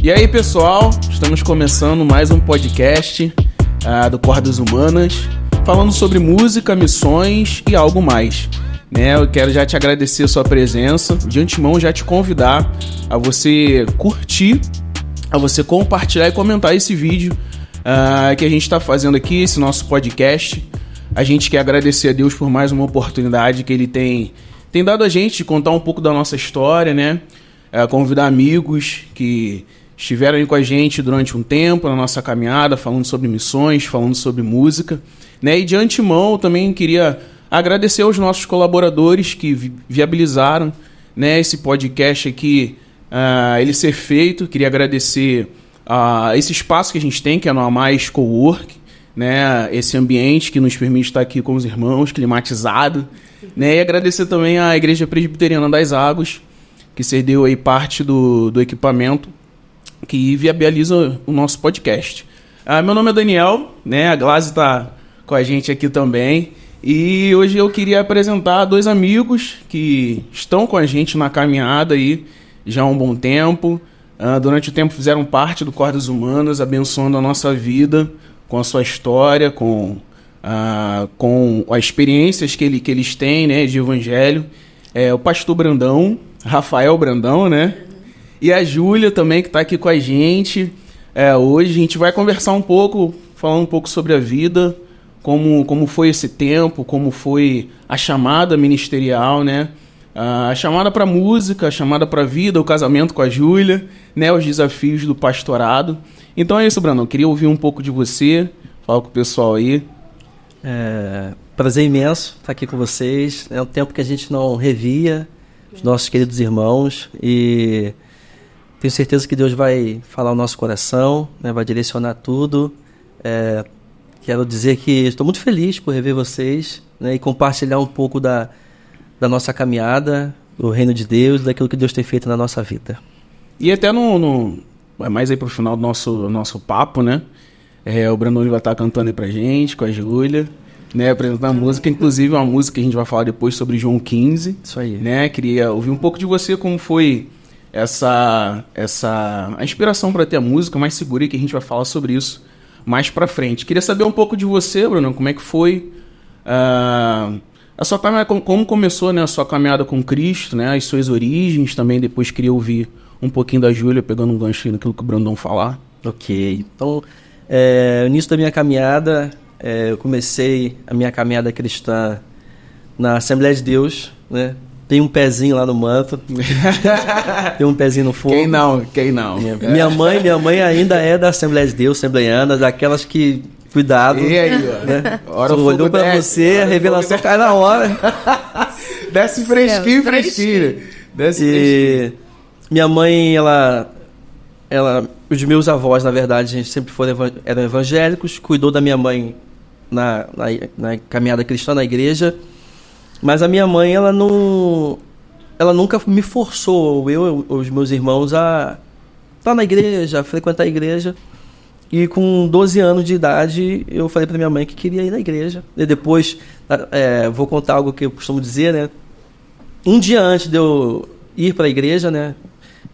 E aí, pessoal, estamos começando mais um podcast do Cordas Humanas, falando sobre música, missões e algo mais. Eu quero já te agradecer a sua presença, de antemão já te convidar a você curtir, a você compartilhar e comentar esse vídeo que a gente está fazendo aqui, esse nosso podcast. A gente quer agradecer a Deus por mais uma oportunidade que Ele tem dado a gente de contar um pouco da nossa história, né? Convidar amigos que estiveram aí com a gente durante um tempo na nossa caminhada, falando sobre missões, falando sobre música, né? E de antemão eu também queria agradecer aos nossos colaboradores que viabilizaram, né, esse podcast aqui, ele ser feito. Queria agradecer esse espaço que a gente tem, que é no Amais Cowork, né, esse ambiente que nos permite estar aqui com os irmãos, climatizado, né, e agradecer também à Igreja Presbiteriana das Águas, que cedeu aí parte do equipamento que viabiliza o nosso podcast. Meu nome é Daniel, né, a Glaice está com a gente aqui também. E hoje eu queria apresentar dois amigos que estão com a gente na caminhada aí já há um bom tempo. Durante o tempo fizeram parte do Cordas Humanas, abençoando a nossa vida com a sua história, com as experiências que eles têm, né, de evangelho. O pastor Brandão, Rafael Brandão, né? E a Júlia também, que está aqui com a gente. Hoje a gente vai conversar um pouco, falando um pouco sobre a vida, como foi esse tempo, como foi a chamada ministerial, né? A chamada para música, a chamada para vida, o casamento com a Júlia, né? Os desafios do pastorado. Então é isso, Brandão. Queria ouvir um pouco de você, falar com o pessoal aí. Prazer imenso estar aqui com vocês. É um tempo que a gente não revia os nossos queridos irmãos e tenho certeza que Deus vai falar o nosso coração, né? Vai direcionar tudo. Quero dizer que estou muito feliz por rever vocês, né, e compartilhar um pouco da nossa caminhada, do reino de Deus, daquilo que Deus tem feito na nossa vida. E até mais aí para o final do nosso papo, né? O Brandão vai estar cantando aí para gente, com a Júlia, né, apresentando a música, inclusive uma música que a gente vai falar depois sobre João 15. Isso aí. Né? Queria ouvir um pouco de você, como foi a inspiração para ter a música, mas segura aí que a gente vai falar sobre isso mais pra frente. Queria saber um pouco de você, Bruno, como é que foi a sua caminhada, como começou, né, a sua caminhada com Cristo, né, as suas origens também. Depois queria ouvir um pouquinho da Júlia, pegando um gancho naquilo que o Brandão falar. Ok, então, o início da minha caminhada, eu comecei a minha caminhada cristã na Assembleia de Deus, né? Tem um pezinho lá no manto, tem um pezinho no fogo. Quem não? Minha mãe ainda é da Assembleia de Deus, assembleiana, daquelas que, cuidado. E aí, ó. Né? Hora o olhou pra desce, você, a revelação cai na hora. Desce fresquinho. Desce fresquinho. Minha mãe, ela... Os meus avós, na verdade, a gente sempre eram evangélicos, cuidou da minha mãe na caminhada cristã, na igreja. Mas a minha mãe, ela nunca me forçou, eu ou os meus irmãos, a estar na igreja, a frequentar a igreja. E com 12 anos de idade, eu falei para minha mãe que queria ir na igreja. E depois, vou contar algo que eu costumo dizer, né? Um dia antes de eu ir para a igreja, né?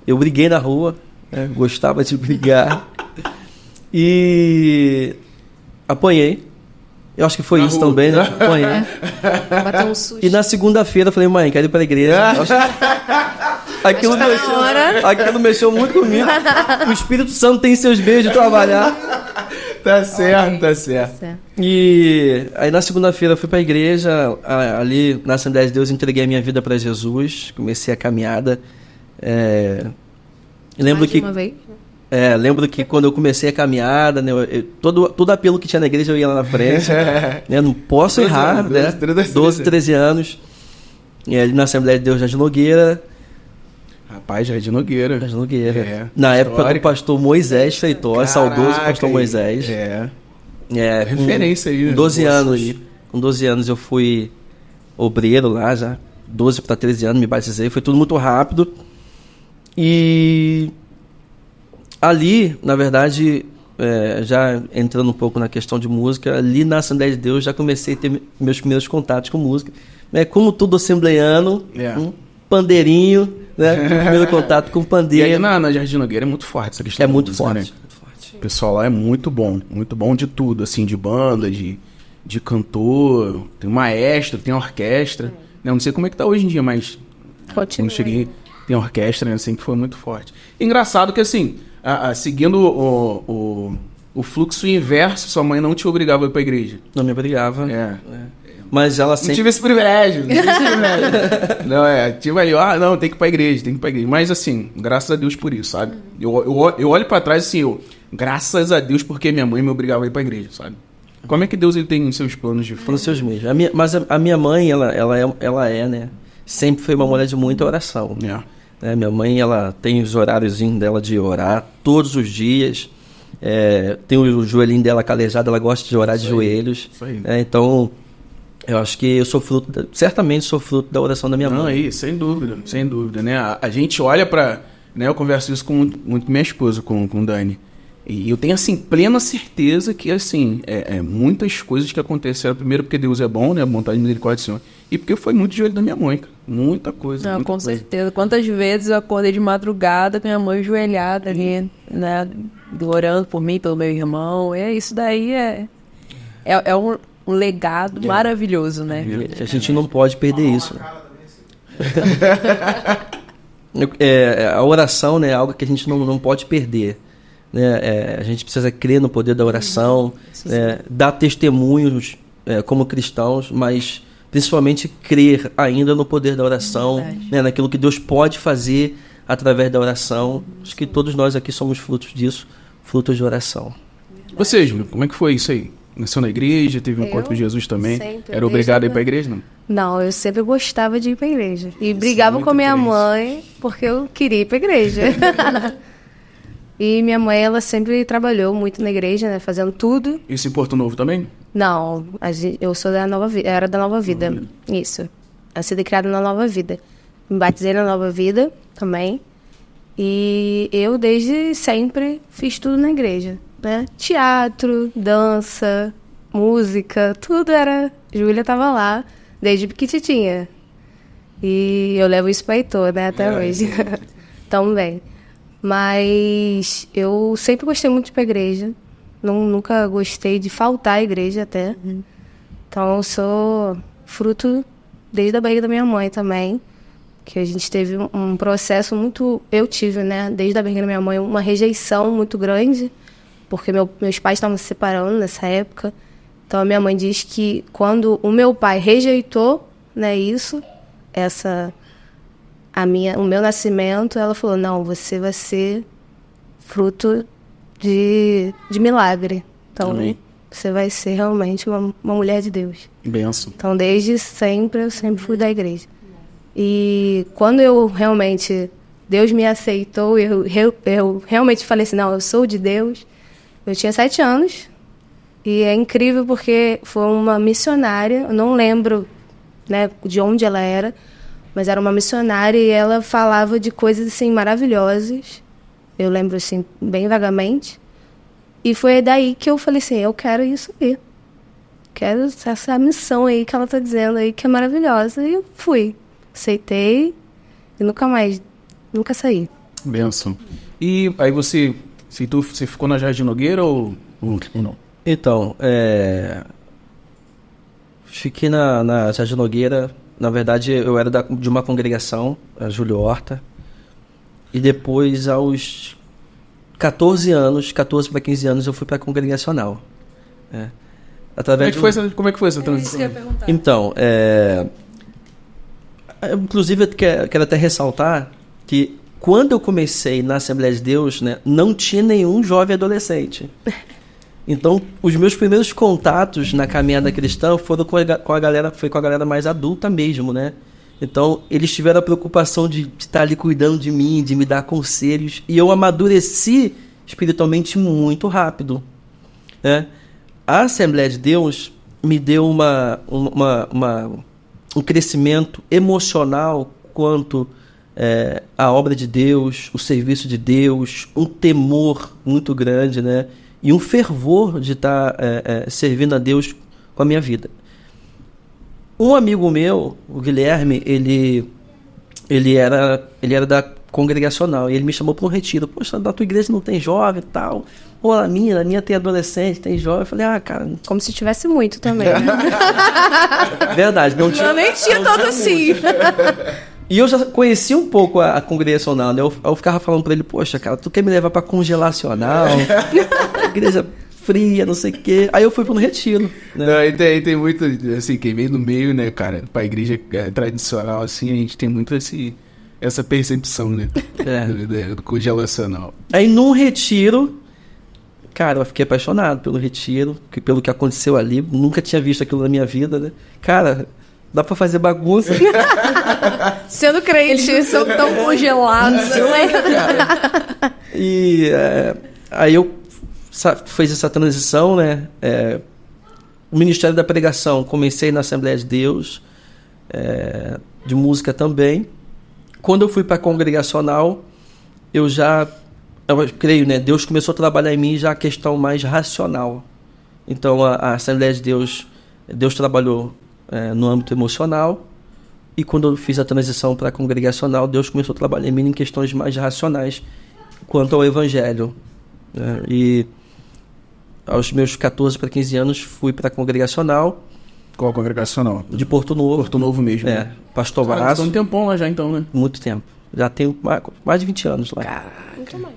Eu briguei na rua, né? Gostava de brigar. E apanhei. Eu acho que foi isso também, né? Bateu um susto. E na segunda-feira eu falei, mãe, quero ir pra igreja. Aquilo mexeu muito comigo. O Espírito Santo tem seus meios de trabalhar. Tá certo. E aí na segunda-feira eu fui pra igreja. Ali na Assembleia de Deus eu entreguei a minha vida pra Jesus. Comecei a caminhada. Lembro que quando eu comecei a caminhada, né, todo apelo que tinha na igreja eu ia lá na frente. Né, não posso errar, anos, né? 12, 13 anos. E ali na Assembleia de Deus Jardim Nogueira. Rapaz, Jardim Nogueira. Na histórico. Época do pastor Moisés Feitor, caraca, saudoso pastor Moisés. Referência aí. Com 12 anos eu fui obreiro lá já. 12 para 13 anos me batizei. Foi tudo muito rápido. E... ali, na verdade, já entrando um pouco na questão de música, ali na Assembleia de Deus já comecei a ter meus primeiros contatos com música. Como todo assembleiano, um pandeirinho, né? Primeiro contato com pandeiro. E aí na Jardim Nogueira é muito forte essa questão. É muito forte, né? Muito forte. O pessoal lá é muito bom de tudo, assim, de banda, de cantor, tem maestro, tem orquestra. Não sei como é que tá hoje em dia, mas quando cheguei, tem orquestra, né? Assim, que foi muito forte. Engraçado que, assim, seguindo o fluxo inverso, sua mãe não te obrigava a ir pra igreja. Não me obrigava. Mas ela sempre... Não tive esse privilégio. Não, tive ali, não, tem que ir pra igreja, tem que ir pra igreja. Mas, assim, graças a Deus por isso, sabe? Eu olho pra trás, assim, graças a Deus porque minha mãe me obrigava a ir pra igreja, sabe? Como é que Deus ele tem os seus planos de fé? Seus mesmos. Mas a minha mãe, ela é, né? Sempre foi uma mulher de muita oração. Né? Minha mãe, ela tem os horáriozinhos dela de orar todos os dias. Tem o joelhinho dela calejado, ela gosta de orar de joelhos. Isso aí. Então, eu acho que eu sou fruto, certamente sou fruto da oração da minha mãe. Não, aí, sem dúvida, né? A gente olha pra... Né, eu converso isso com minha esposa, com o Dani. E eu tenho, assim, plena certeza que, assim, muitas coisas que aconteceram. Primeiro, porque Deus é bom, né? A vontade e misericórdia do Senhor. E porque foi muito joelho da minha mãe, cara. Muita coisa. Não, muita com coisa. Certeza. Quantas vezes eu acordei de madrugada com minha mãe joelhada ali, né? Orando por mim, pelo meu irmão. Isso daí é um legado maravilhoso, né? A gente não pode perder isso. A oração, né? É algo que a gente não pode perder. A gente precisa crer no poder da oração, dar testemunhos como cristãos, mas principalmente crer ainda no poder da oração, naquilo que Deus pode fazer através da oração. Acho que todos nós aqui somos frutos disso, frutos de oração. Você, Júlio, como é que foi isso aí? Nasceu na igreja, teve um encontro com Jesus também? Sempre, era obrigado a ir para a igreja, não? Não, eu sempre gostava de ir para a igreja. E isso, brigava com minha mãe porque eu queria ir para a igreja. E minha mãe, ela sempre trabalhou muito na igreja, né? Fazendo tudo. Isso em Porto Novo também? Não, eu sou da Nova Vida, era da Nova Vida. Isso. Eu sido criada na Nova Vida. Me batizei na Nova Vida também. E eu, desde sempre, fiz tudo na igreja, né? Teatro, dança, música, tudo era... Júlia estava lá, desde pequititinha. E eu levo isso para Heitor, né? Até hoje. Também. Mas eu sempre gostei muito de ir para a igreja. Nunca gostei de faltar à igreja até. Então eu sou fruto desde a barriga da minha mãe também. Que a gente teve um processo muito... Eu tive, né? Desde a barriga da minha mãe, uma rejeição muito grande. Porque meus pais estavam se separando nessa época. Então a minha mãe diz que quando o meu pai rejeitou, né, isso, essa... o meu nascimento, ela falou, não, você vai ser fruto de milagre. Então, amém. Você vai ser realmente uma mulher de Deus. Benção. Então, desde sempre, eu sempre fui da igreja. E quando eu realmente, Deus me aceitou, eu realmente falei assim, não, eu sou de Deus. Eu tinha 7 anos. E é incrível porque foi uma missionária, eu não lembro, né, de onde ela era, mas era uma missionária e ela falava de coisas, assim, maravilhosas. Eu lembro, assim, bem vagamente. E foi daí que eu falei assim, eu quero isso aí. Quero essa missão aí que ela tá dizendo aí, que é maravilhosa. E eu fui. Aceitei e nunca saí. Benção. E aí você ficou na Jardim Nogueira ou não? Então, fiquei na Jardim Nogueira... Na verdade, eu era de uma congregação, a Júlio Horta. E depois, aos 14 para 15 anos, eu fui para a Congregacional. Como é que foi essa transição? É isso que eu ia perguntar. Então, inclusive, eu quero até ressaltar que quando eu comecei na Assembleia de Deus, né, não tinha nenhum jovem adolescente. Então, os meus primeiros contatos na caminhada cristã foram com a galera mais adulta mesmo, né? Então, eles tiveram a preocupação de estar ali cuidando de mim, de me dar conselhos. E eu amadureci espiritualmente muito rápido, né? A Assembleia de Deus me deu um crescimento emocional quanto à obra de Deus, o serviço de Deus, um temor muito grande, né? E um fervor de estar servindo a Deus com a minha vida. Um amigo meu, o Guilherme, ele Ele era da Congregacional, e ele me chamou para um retiro. Poxa, da tua igreja não tem jovem e tal? Ou a minha tem adolescente, tem jovem. Eu falei, cara... Como se tivesse muito também. Verdade, não tinha... Eu nem tinha tanto assim. E eu já conhecia um pouco a Congregacional, né? Eu ficava falando para ele, poxa, cara, tu quer me levar para congelacional? Igreja... fria, não sei o quê. Aí eu fui para um retiro. Né? Não, tem muito, assim, quem vem no meio, né, cara, pra igreja tradicional, assim, a gente tem muito essa percepção, né? Do congelacional. Aí num retiro, cara, eu fiquei apaixonado pelo retiro, pelo que aconteceu ali, nunca tinha visto aquilo na minha vida, né? Cara, dá pra fazer bagunça. Sendo crente, eles são tão congelados, né? Cara. E aí eu fez essa transição, né? O Ministério da Pregação, comecei na Assembleia de Deus, de música também. Quando eu fui para a Congregacional, eu creio, né? Deus começou a trabalhar em mim já a questão mais racional. Então, a Assembleia de Deus, Deus trabalhou no âmbito emocional, e quando eu fiz a transição para a Congregacional, Deus começou a trabalhar em mim em questões mais racionais quanto ao Evangelho. E aos meus 14 para 15 anos fui para a Congregacional. Qual a Congregacional? De Porto Novo. Porto Novo mesmo. É, né? Pastor Márcio. Estão um tempão lá já então, né? Muito tempo. Já tenho mais de 20 anos lá. Caraca. Muito mais.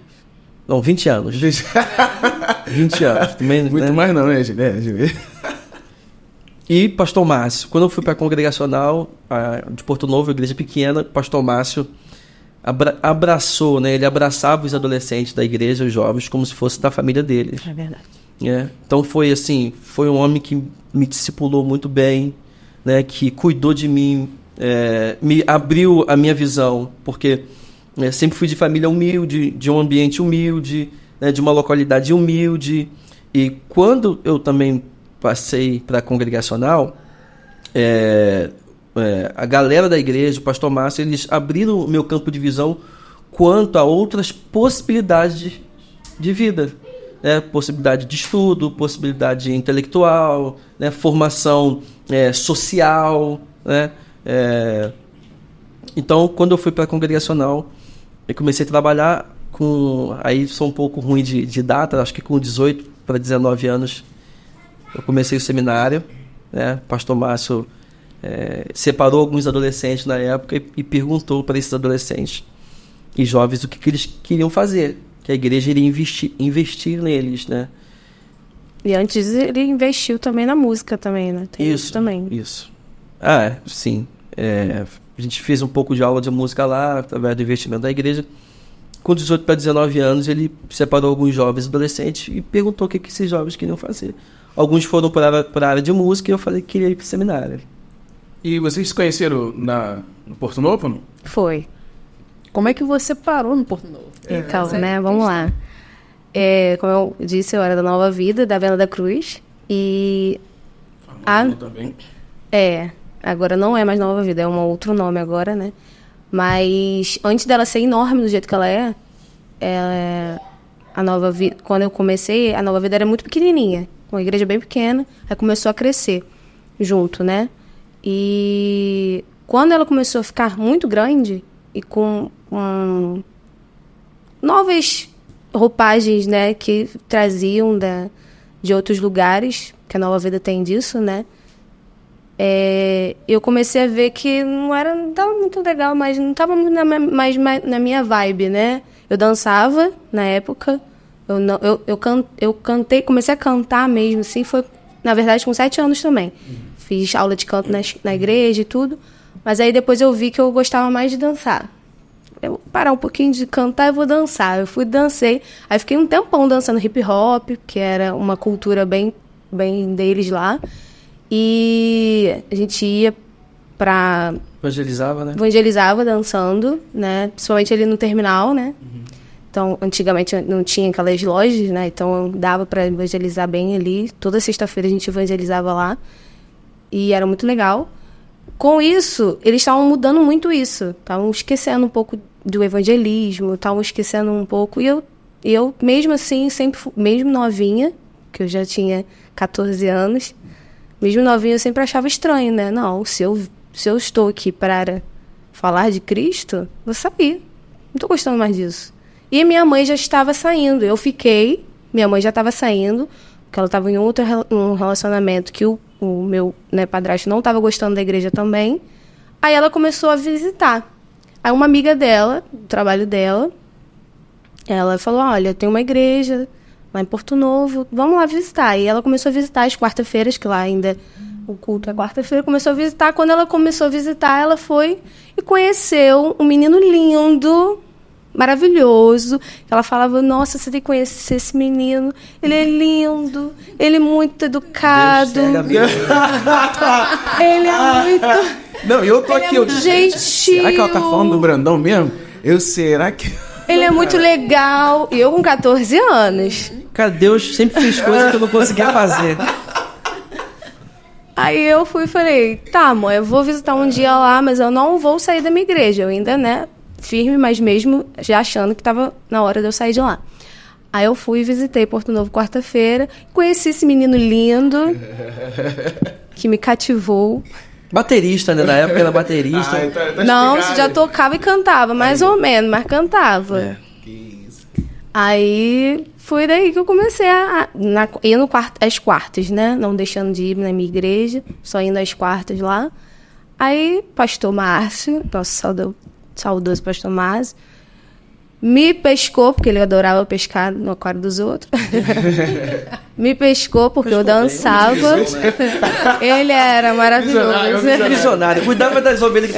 Não, 20 anos. 20 anos. Também, muito, né? Mais não, né, Gilberto? E Pastor Márcio. Quando eu fui para a Congregacional de Porto Novo, igreja pequena, Pastor Márcio abraçou, né? Ele abraçava os adolescentes da igreja, os jovens, como se fosse da família deles. É verdade. Então foi assim, foi um homem que me discipulou muito bem, né? Que cuidou de mim, me abriu a minha visão, porque sempre fui de família humilde, de um ambiente humilde, né? De uma localidade humilde. E quando eu também passei para a Congregacional, a galera da igreja, o pastor Márcio, eles abriram o meu campo de visão quanto a outras possibilidades de vida. Né? Possibilidade de estudo, possibilidade intelectual, né? Formação social. Né? Então, quando eu fui para a Congregacional, eu comecei a trabalhar com... Aí sou um pouco ruim de data, acho que com 18 para 19 anos eu comecei o seminário. Né? Pastor Márcio... separou alguns adolescentes na época e perguntou para esses adolescentes e jovens o que eles queriam fazer, que a igreja iria investir neles, né? E antes ele investiu também na música também, né? Tem isso também. Isso. Sim. A gente fez um pouco de aula de música lá, através do investimento da igreja. Com 18 para 19 anos ele separou alguns jovens adolescentes e perguntou o que esses jovens queriam fazer. Alguns foram para a área de música e eu falei que queria ir para o seminário. E vocês se conheceram no Porto Novo, não? Foi. Como é que você parou no Porto Novo? Então, né, vamos lá. Como eu disse, eu era da Nova Vida, da Venda da Cruz. E... também. Agora não é mais Nova Vida, é um outro nome agora, né? Mas antes dela ser enorme do jeito que ela é a Nova Vida. Quando eu comecei, a Nova Vida era muito pequenininha, uma igreja bem pequena. Aí começou a crescer junto, né? E quando ela começou a ficar muito grande e com novas roupagens, né, que traziam de outros lugares, que a Nova Vida tem disso, né, eu comecei a ver que não estava muito legal, mas não estava muito na minha vibe, né. Eu dançava na época, eu cantei, comecei a cantar mesmo, assim, foi, na verdade, com 7 anos também. Fiz aula de canto na igreja e tudo. Mas aí depois eu vi que eu gostava mais de dançar. Eu vou parar um pouquinho de cantar e vou dançar. Eu fui, dancei. Aí fiquei um tempão dançando hip hop, que era uma cultura bem, bem deles lá. E a gente ia pra... Evangelizava, né? Evangelizava dançando, né? Principalmente ali no terminal, né? Uhum. Então, antigamente não tinha aquelas lojas, né? Então dava pra evangelizar bem ali. Toda sexta-feira a gente evangelizava lá. E era muito legal. Com isso, eles estavam mudando muito isso. Estavam esquecendo um pouco do evangelismo, estavam esquecendo um pouco. E eu mesmo assim, sempre mesmo novinha, que eu já tinha 14 anos, mesmo novinha eu sempre achava estranho, né? Não, se eu estou aqui para falar de Cristo, vou sair. Não estou gostando mais disso. E minha mãe já estava saindo. Eu fiquei, minha mãe já estava saindo, porque ela estava em outro relacionamento que o meu padrasto não estava gostando da igreja também. Aí ela começou a visitar. Aí uma amiga dela, do trabalho dela, ela falou, olha, tem uma igreja lá em Porto Novo, vamos lá visitar. E ela começou a visitar às quarta-feiras, que lá ainda o culto é quarta-feira, começou a visitar. Quando ela começou a visitar, ela foi e conheceu um menino lindo, maravilhoso. Ela falava, nossa, você tem que conhecer esse menino. Ele é lindo, ele é muito educado. Deus, ele é muito... Não, eu tô ele aqui... É muito gentil. Será que ela tá falando do Brandão mesmo? Será que... Ele é muito legal. E eu com 14 anos. Cara, Deus sempre fez coisas que eu não conseguia fazer. Aí eu fui e falei, tá, mãe, eu vou visitar um dia lá, mas eu não vou sair da minha igreja. Eu ainda, firme, mas mesmo já achando que estava na hora de eu sair de lá. Aí eu fui e visitei Porto Novo quarta-feira, conheci esse menino lindo, que me cativou. Baterista, né? Da época era baterista. Não, já tocava e cantava, mais ou menos, mas cantava. É. Que isso. Aí foi daí que eu comecei a ir às quartas, né? Não deixando de ir na minha igreja, só indo às quartas lá. Aí, pastor Márcio, nosso saudoso pastor Márcio, me pescou, porque ele adorava pescar no aquário dos outros. Me pescou porque eu dançava. Bem, ele era maravilhoso. Visionário. Cuidava das ovelhas que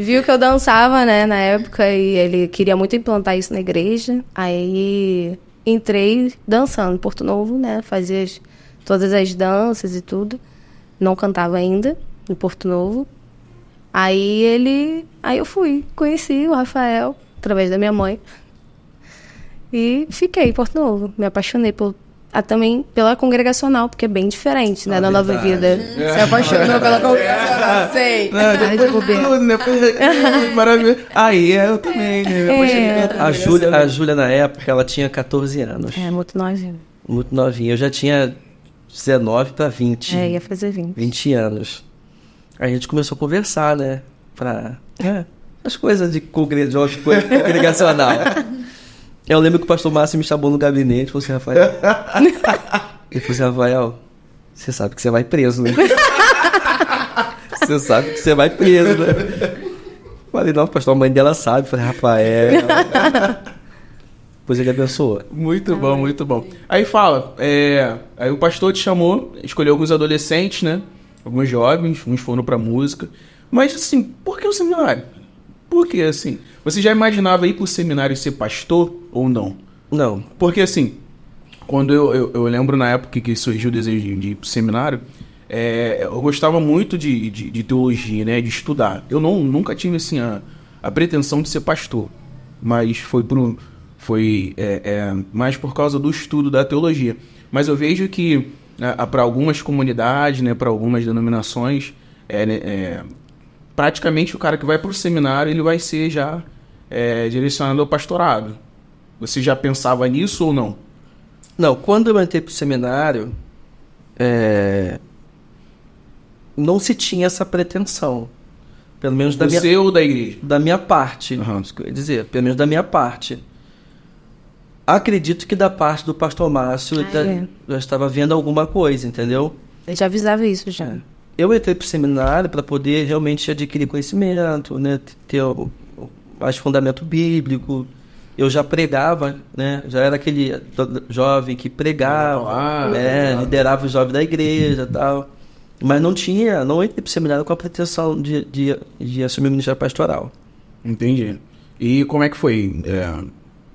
viu que eu dançava, na época, e ele queria muito implantar isso na igreja. Aí entrei dançando em Porto Novo, fazia todas as danças e tudo. Não cantava ainda em Porto Novo. Aí eu fui, conheci o Rafael através da minha mãe e fiquei em Porto Novo. Me apaixonei também pela Congregacional, porque é bem diferente, da Nova Vida. Se apaixonou pela Congregacional, sei. Maravilhoso. Aí eu também, a Júlia na época, ela tinha 14 anos. É, muito novinha. Muito novinha. Eu já tinha 19 para 20. É, ia fazer 20. 20 anos. A gente começou a conversar, as coisas de congregacional. Eu lembro que o pastor Márcio me chamou no gabinete e falou assim, Rafael... Ele falou assim, Rafael, você sabe que você vai preso, né? Você sabe que você vai preso, né? Falei, não, pastor, a mãe dela sabe. Falei, Rafael... Pois ele abençoou. Muito bom, muito bom. Aí fala, aí o pastor te chamou, escolheu alguns adolescentes, alguns jovens, uns foram pra música. Mas, assim, por que o seminário? Por que, assim? Você já imaginava ir pro seminário e ser pastor ou não? Não. Porque, assim, quando eu lembro na época que surgiu o desejo de ir pro seminário, eu gostava muito de teologia, de estudar. Eu nunca tive, assim, a pretensão de ser pastor. Mas foi mais por causa do estudo da teologia. Mas eu vejo que... para algumas comunidades, para algumas denominações, praticamente o cara que vai para o seminário ele vai ser já direcionado ao pastorado. Você já pensava nisso ou não? Não, quando eu entrei para o seminário, não se tinha essa pretensão, pelo menos da minha, ou da igreja? Da minha parte, isso que eu ia dizer, pelo menos da minha parte. Acredito que da parte do pastor Márcio já estava vendo alguma coisa, entendeu? Ele já avisava isso já. Eu entrei para o seminário para poder realmente adquirir conhecimento, ter mais fundamento bíblico. Eu já pregava, já era aquele jovem que pregava, liderava o jovem da igreja e tal. Mas não entrei para o seminário com a pretensão de assumir o ministério pastoral. Entendi. E como é que foi?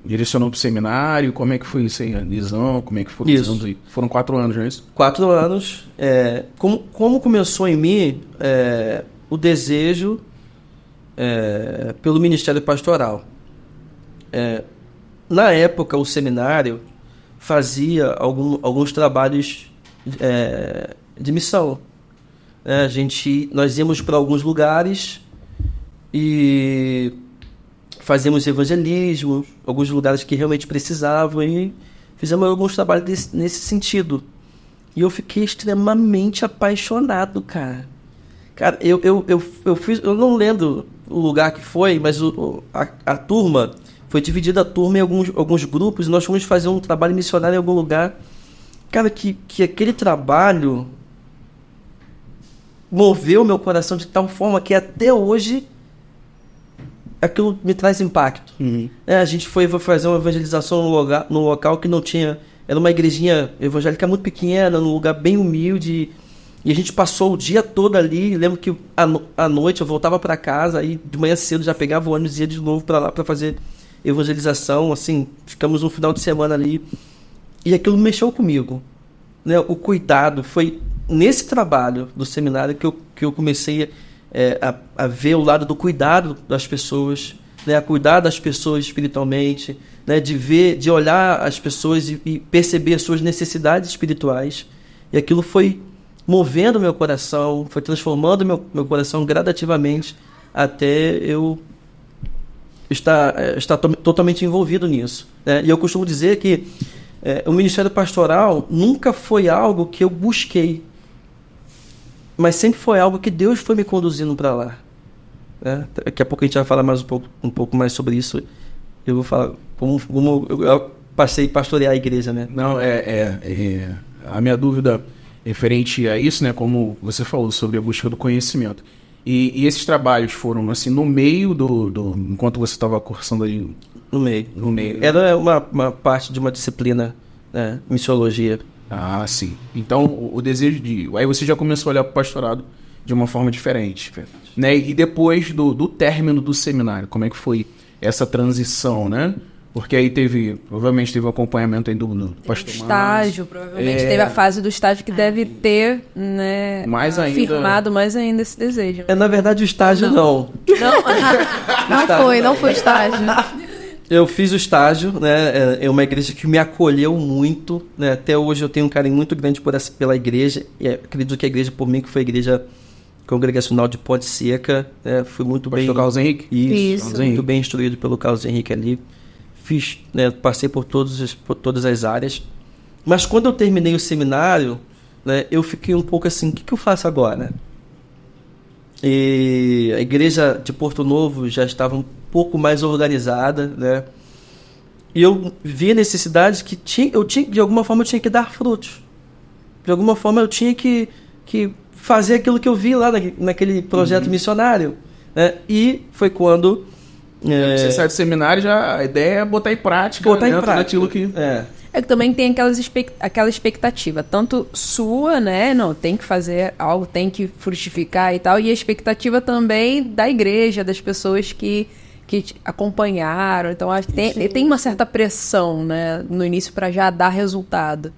Direcionou para o seminário, como é que foi isso aí? A visão, como é que foi isso? Foram 4 anos, não é isso? 4 anos. Como começou em mim o desejo pelo Ministério Pastoral. Na época, o seminário fazia alguns trabalhos de missão. Nós íamos para alguns lugares e... fazíamos evangelismo, alguns lugares que realmente precisavam, e fizemos alguns trabalhos nesse sentido. E eu fiquei extremamente apaixonado, cara. Cara, eu fiz... Eu não lembro o lugar que foi, mas a turma... Foi dividida a turma em alguns grupos, e nós fomos fazer um trabalho missionário em algum lugar. Cara, que aquele trabalho moveu meu coração de tal forma que até hoje aquilo me traz impacto. Uhum. É, a gente foi fazer uma evangelização num local que não tinha... Era uma igrejinha evangélica muito pequena, num lugar bem humilde. E a gente passou o dia todo ali. Lembro que à noite eu voltava para casa, e de manhã cedo já pegava o ônibus e ia de novo para lá para fazer evangelização. Assim, ficamos um final de semana ali. E aquilo mexeu comigo, né? O cuidado. Foi nesse trabalho do seminário que eu comecei a ver o lado do cuidado das pessoas, né? A cuidar das pessoas espiritualmente, né? De olhar as pessoas e perceber as suas necessidades espirituais. E aquilo foi movendo meu coração, foi transformando meu coração gradativamente até eu estar totalmente envolvido nisso, né? E eu costumo dizer que o ministério pastoral nunca foi algo que eu busquei, mas sempre foi algo que Deus foi me conduzindo para lá, né? Daqui a pouco a gente vai falar mais um pouco mais sobre isso. Eu vou falar como eu passei a pastorear a igreja, né? Não, a minha dúvida referente a isso, né? Como você falou sobre a busca do conhecimento. E esses trabalhos foram assim no meio enquanto você estava cursando ali... No meio. Era uma parte de uma disciplina, né? Missiologia. Ah, sim. Então, o desejo de... Aí você já começou a olhar para o pastorado de uma forma diferente. Né? E depois do término do seminário, como é que foi essa transição, né? Porque aí provavelmente teve o acompanhamento aí do pastor estágio, Márcio. Provavelmente teve a fase do estágio que deve ter, né, firmado mais ainda esse desejo. É, na verdade, o estágio não foi estágio. Eu fiz o estágio, né? É uma igreja que me acolheu muito, né? Até hoje eu tenho um carinho muito grande pela igreja. E acredito que a igreja, por mim, que foi a igreja Congregacional de Ponte Seca, né? Fui muito bem... Pastor Carlos Henrique? Isso. Muito bem instruído pelo Carlos Henrique ali. Fiz, né, passei por todas as áreas. Mas quando eu terminei o seminário, né, eu fiquei um pouco assim, o que eu faço agora? E a igreja de Porto Novo já estava um pouco mais organizada, né? E eu vi a necessidade que de alguma forma eu tinha que dar frutos. De alguma forma eu tinha que fazer aquilo que eu vi lá naquele projeto missionário, né? E foi quando... Você sai do seminário, já a ideia é botar em prática. Botar, né, em prática. Aquilo que... É que também tem aquela expectativa, tanto sua, né? Não, tem que fazer algo, tem que frutificar e tal. E a expectativa também da igreja, das pessoas que te acompanharam. Então, tem uma certa pressão, né, no início para já dar resultado.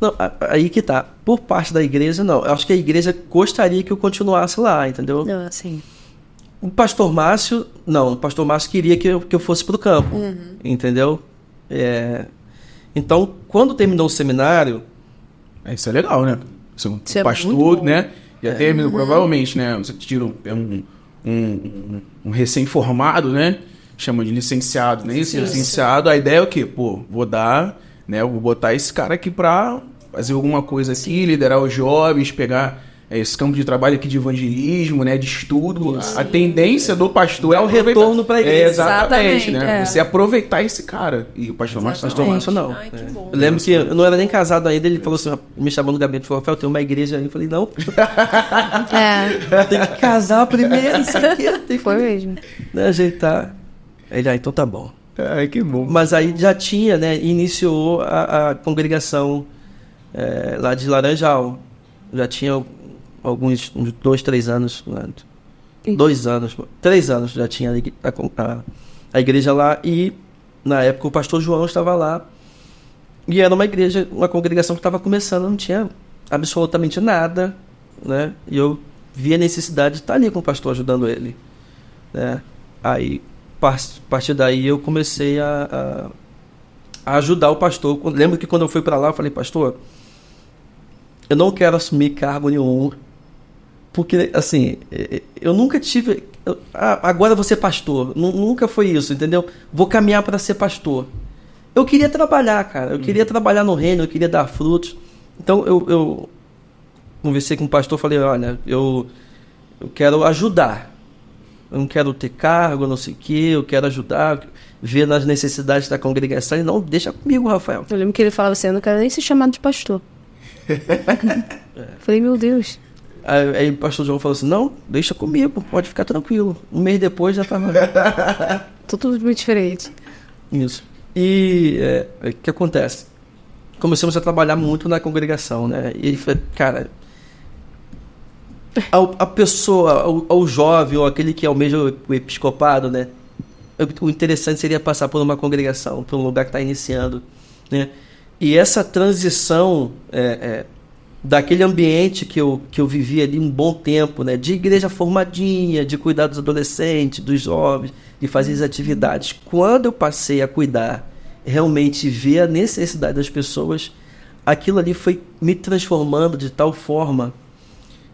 Não, aí que tá. Por parte da igreja, não. Eu acho que a igreja gostaria que eu continuasse lá, entendeu? Não, assim... O pastor Márcio, não. O pastor Márcio queria que eu fosse para o campo, entendeu? Então, quando terminou o seminário... Isso é legal, né? Isso pastor, é né? Já terminou, provavelmente, né? Você tira um recém-formado, né? Chama de licenciado, né? Esse licenciado, a ideia é o quê? Pô, vou dar, né? Vou botar esse cara aqui para fazer alguma coisa aqui, liderar os jovens, pegar... esse campo de trabalho aqui de evangelismo, né, de estudo. Sim. A tendência do pastor é o retorno para a igreja. Exatamente, né? Você aproveitar esse cara. E o pastor Márcio não. Ai, que bom. Eu lembro que eu não era nem casado ainda, ele falou assim, me chamou no gabinete e falou, Rafael, tem uma igreja aí. Eu falei, não. Tem que casar primeiro, isso aqui. Foi mesmo. Né, ajeitar. Ele, então tá bom. Ai, que bom. Mas aí já tinha, né, iniciou a congregação lá de Laranjal. Já tinha... alguns, uns 2, 3 anos, né? 2 anos, 3 anos já tinha a igreja lá, e na época o pastor João estava lá, e era uma igreja, uma congregação que estava começando, não tinha absolutamente nada, né? E eu vi a necessidade de estar ali com o pastor ajudando ele, né? Aí, a partir daí eu comecei a ajudar o pastor. Lembro que quando eu fui para lá eu falei, pastor, eu não quero assumir cargo nenhum. Porque, assim, eu nunca tive... agora vou ser pastor. Nunca foi isso, entendeu? Vou caminhar para ser pastor. Eu queria trabalhar, cara. Eu queria trabalhar no reino, eu queria dar frutos. Então, eu conversei com o pastor, falei, olha, eu eu quero ajudar. Eu não quero ter cargo, não sei o que, eu quero ajudar, ver nas necessidades da congregação, e não, deixa comigo, Rafael. Eu lembro que ele falava assim, eu não quero nem ser chamado de pastor. Falei, meu Deus. Aí o pastor João falou assim, não, deixa comigo, pode ficar tranquilo. Um mês depois já faz mais. Tudo muito diferente. Isso. E o que acontece? Começamos a trabalhar muito na congregação, né? E cara, a pessoa, ao jovem, ou aquele que almeja o episcopado, né? O interessante seria passar por uma congregação, por um lugar que está iniciando, né? E essa transição daquele ambiente que eu vivi ali um bom tempo, né? De igreja formadinha, de cuidar dos adolescentes, dos jovens, de fazer as atividades. Quando eu passei a cuidar, realmente ver a necessidade das pessoas, aquilo ali foi me transformando de tal forma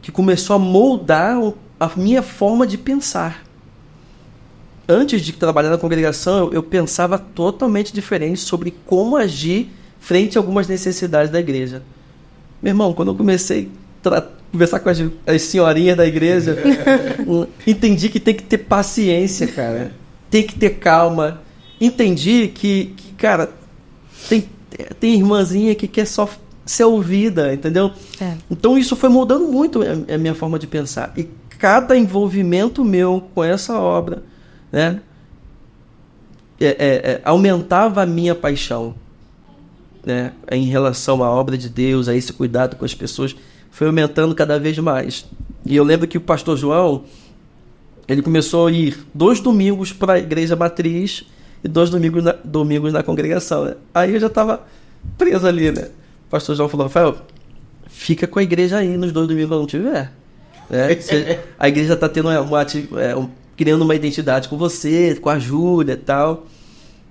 que começou a moldar a minha forma de pensar. Antes de trabalhar na congregação, eu pensava totalmente diferente sobre como agir frente a algumas necessidades da igreja. Meu irmão, quando eu comecei a conversar com as senhorinhas da igreja, entendi que tem que ter paciência, cara. Tem que ter calma. Entendi que cara, tem irmãzinha que quer só ser ouvida, entendeu? É. Então isso foi mudando muito a minha forma de pensar. E cada envolvimento meu com essa obra, né, aumentava a minha paixão, né, em relação à obra de Deus, a esse cuidado com as pessoas, foi aumentando cada vez mais. E eu lembro que o pastor João, ele começou a ir 2 domingos para a igreja matriz e 2 domingos na congregação, né? Aí eu já estava preso ali, né? O pastor João falou, Rafael, fica com a igreja aí nos 2 domingos que eu não tiver, né? A igreja está tendo criando uma identidade com você, com a Júlia e tal.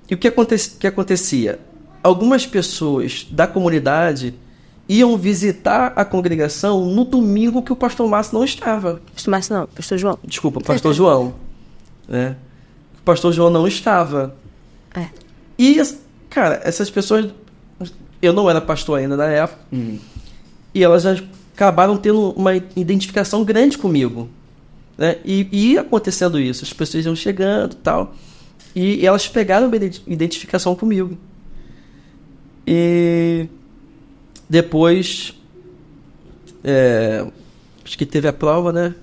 E o que acontecia? Algumas pessoas da comunidade iam visitar a congregação no domingo que o pastor Márcio não estava. Pastor Márcio não, pastor João. Desculpa, pastor João. Né? O pastor João não estava. É. E, cara, essas pessoas... Eu não era pastor ainda na época. E elas já acabaram tendo uma identificação grande comigo. Né? E ia acontecendo isso. As pessoas iam chegando e tal. E elas pegaram uma identificação comigo. E depois, acho que teve a prova, né?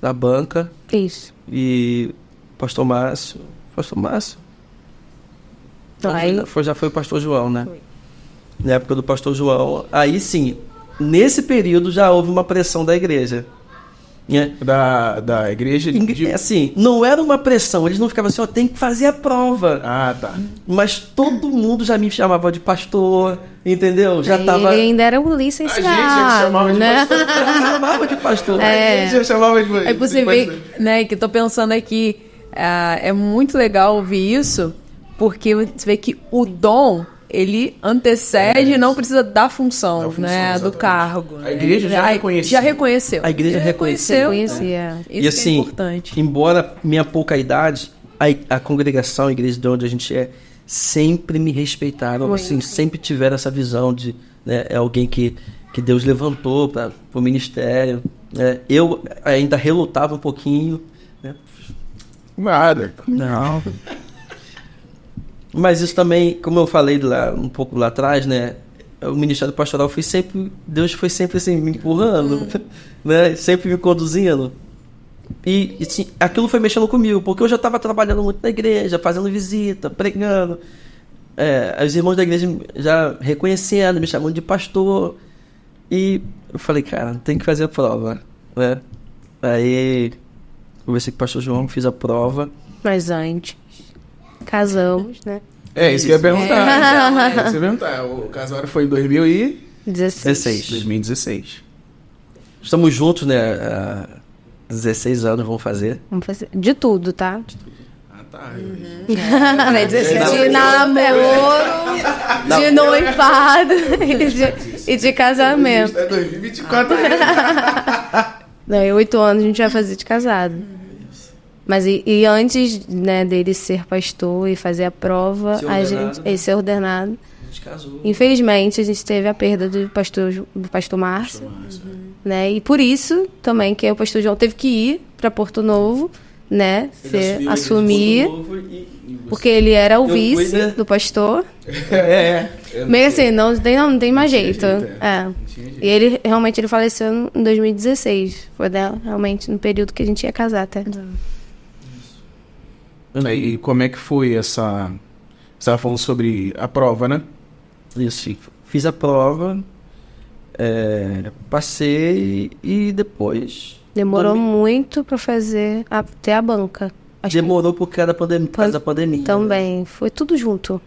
Da banca. Isso. E o pastor Márcio. Pastor Márcio? Aí... Já foi o pastor João, né? Foi. Na época do pastor João. Aí sim, nesse período já houve uma pressão da igreja. Né? Da igreja? Assim, não era uma pressão, eles não ficavam assim, ó, tem que fazer a prova. Ah, tá. Mas todo mundo já me chamava de pastor, entendeu? Já tava... Ele ainda era um licenciado. A gente já chamava de pastor. Aí você vê, né, que eu tô pensando aqui, é muito legal ouvir isso, porque você vê que o dom... ele antecede e não precisa da função, né, do cargo. A igreja já reconheceu. A igreja reconheceu. Isso assim, é importante. Embora minha pouca idade, a congregação, a igreja de onde a gente é, sempre me respeitaram, assim, sempre tiveram essa visão de, né, é alguém que Deus levantou para o ministério. Né? Eu ainda relutava um pouquinho. Né? Nada. Não... Mas isso também, como eu falei lá, um pouco lá atrás, né? O ministério pastoral foi sempre... Deus foi sempre assim, me empurrando, né? Sempre me conduzindo. E assim, aquilo foi mexendo comigo, porque eu já estava trabalhando muito na igreja, fazendo visita, pregando. Os irmãos da igreja já reconhecendo, me chamando de pastor. E eu falei, cara, tem que fazer a prova, né? Aí, conversei com o pastor João, fiz a prova. Mas antes... Casamos, né? Isso que eu ia perguntar. Isso eu ia perguntar. O casório foi em 2016. Estamos juntos, né? Há 16 anos vamos fazer. De tudo, tá? De tudo. Ah, tá. De namoro, de noivado e de casamento. É 2024. 8 anos a gente vai fazer de casado. Mas e antes, né, dele ser pastor e fazer a prova, ser ordenado, a gente casou. Infelizmente, a gente teve a perda do pastor Márcio. né? E por isso também que o pastor João teve que ir para Porto Novo, né? Ele assumir porque ele era o vice do pastor. Meio assim, não tem mais jeito. E ele realmente ele faleceu em 2016. Foi realmente no período que a gente ia casar até. Ana, e como é que foi essa... Você estava falando sobre a prova, né? Isso, fiz a prova, passei e depois... Demorou muito para fazer até a banca. Demorou por causa da pandemia. Também, né? Foi tudo junto.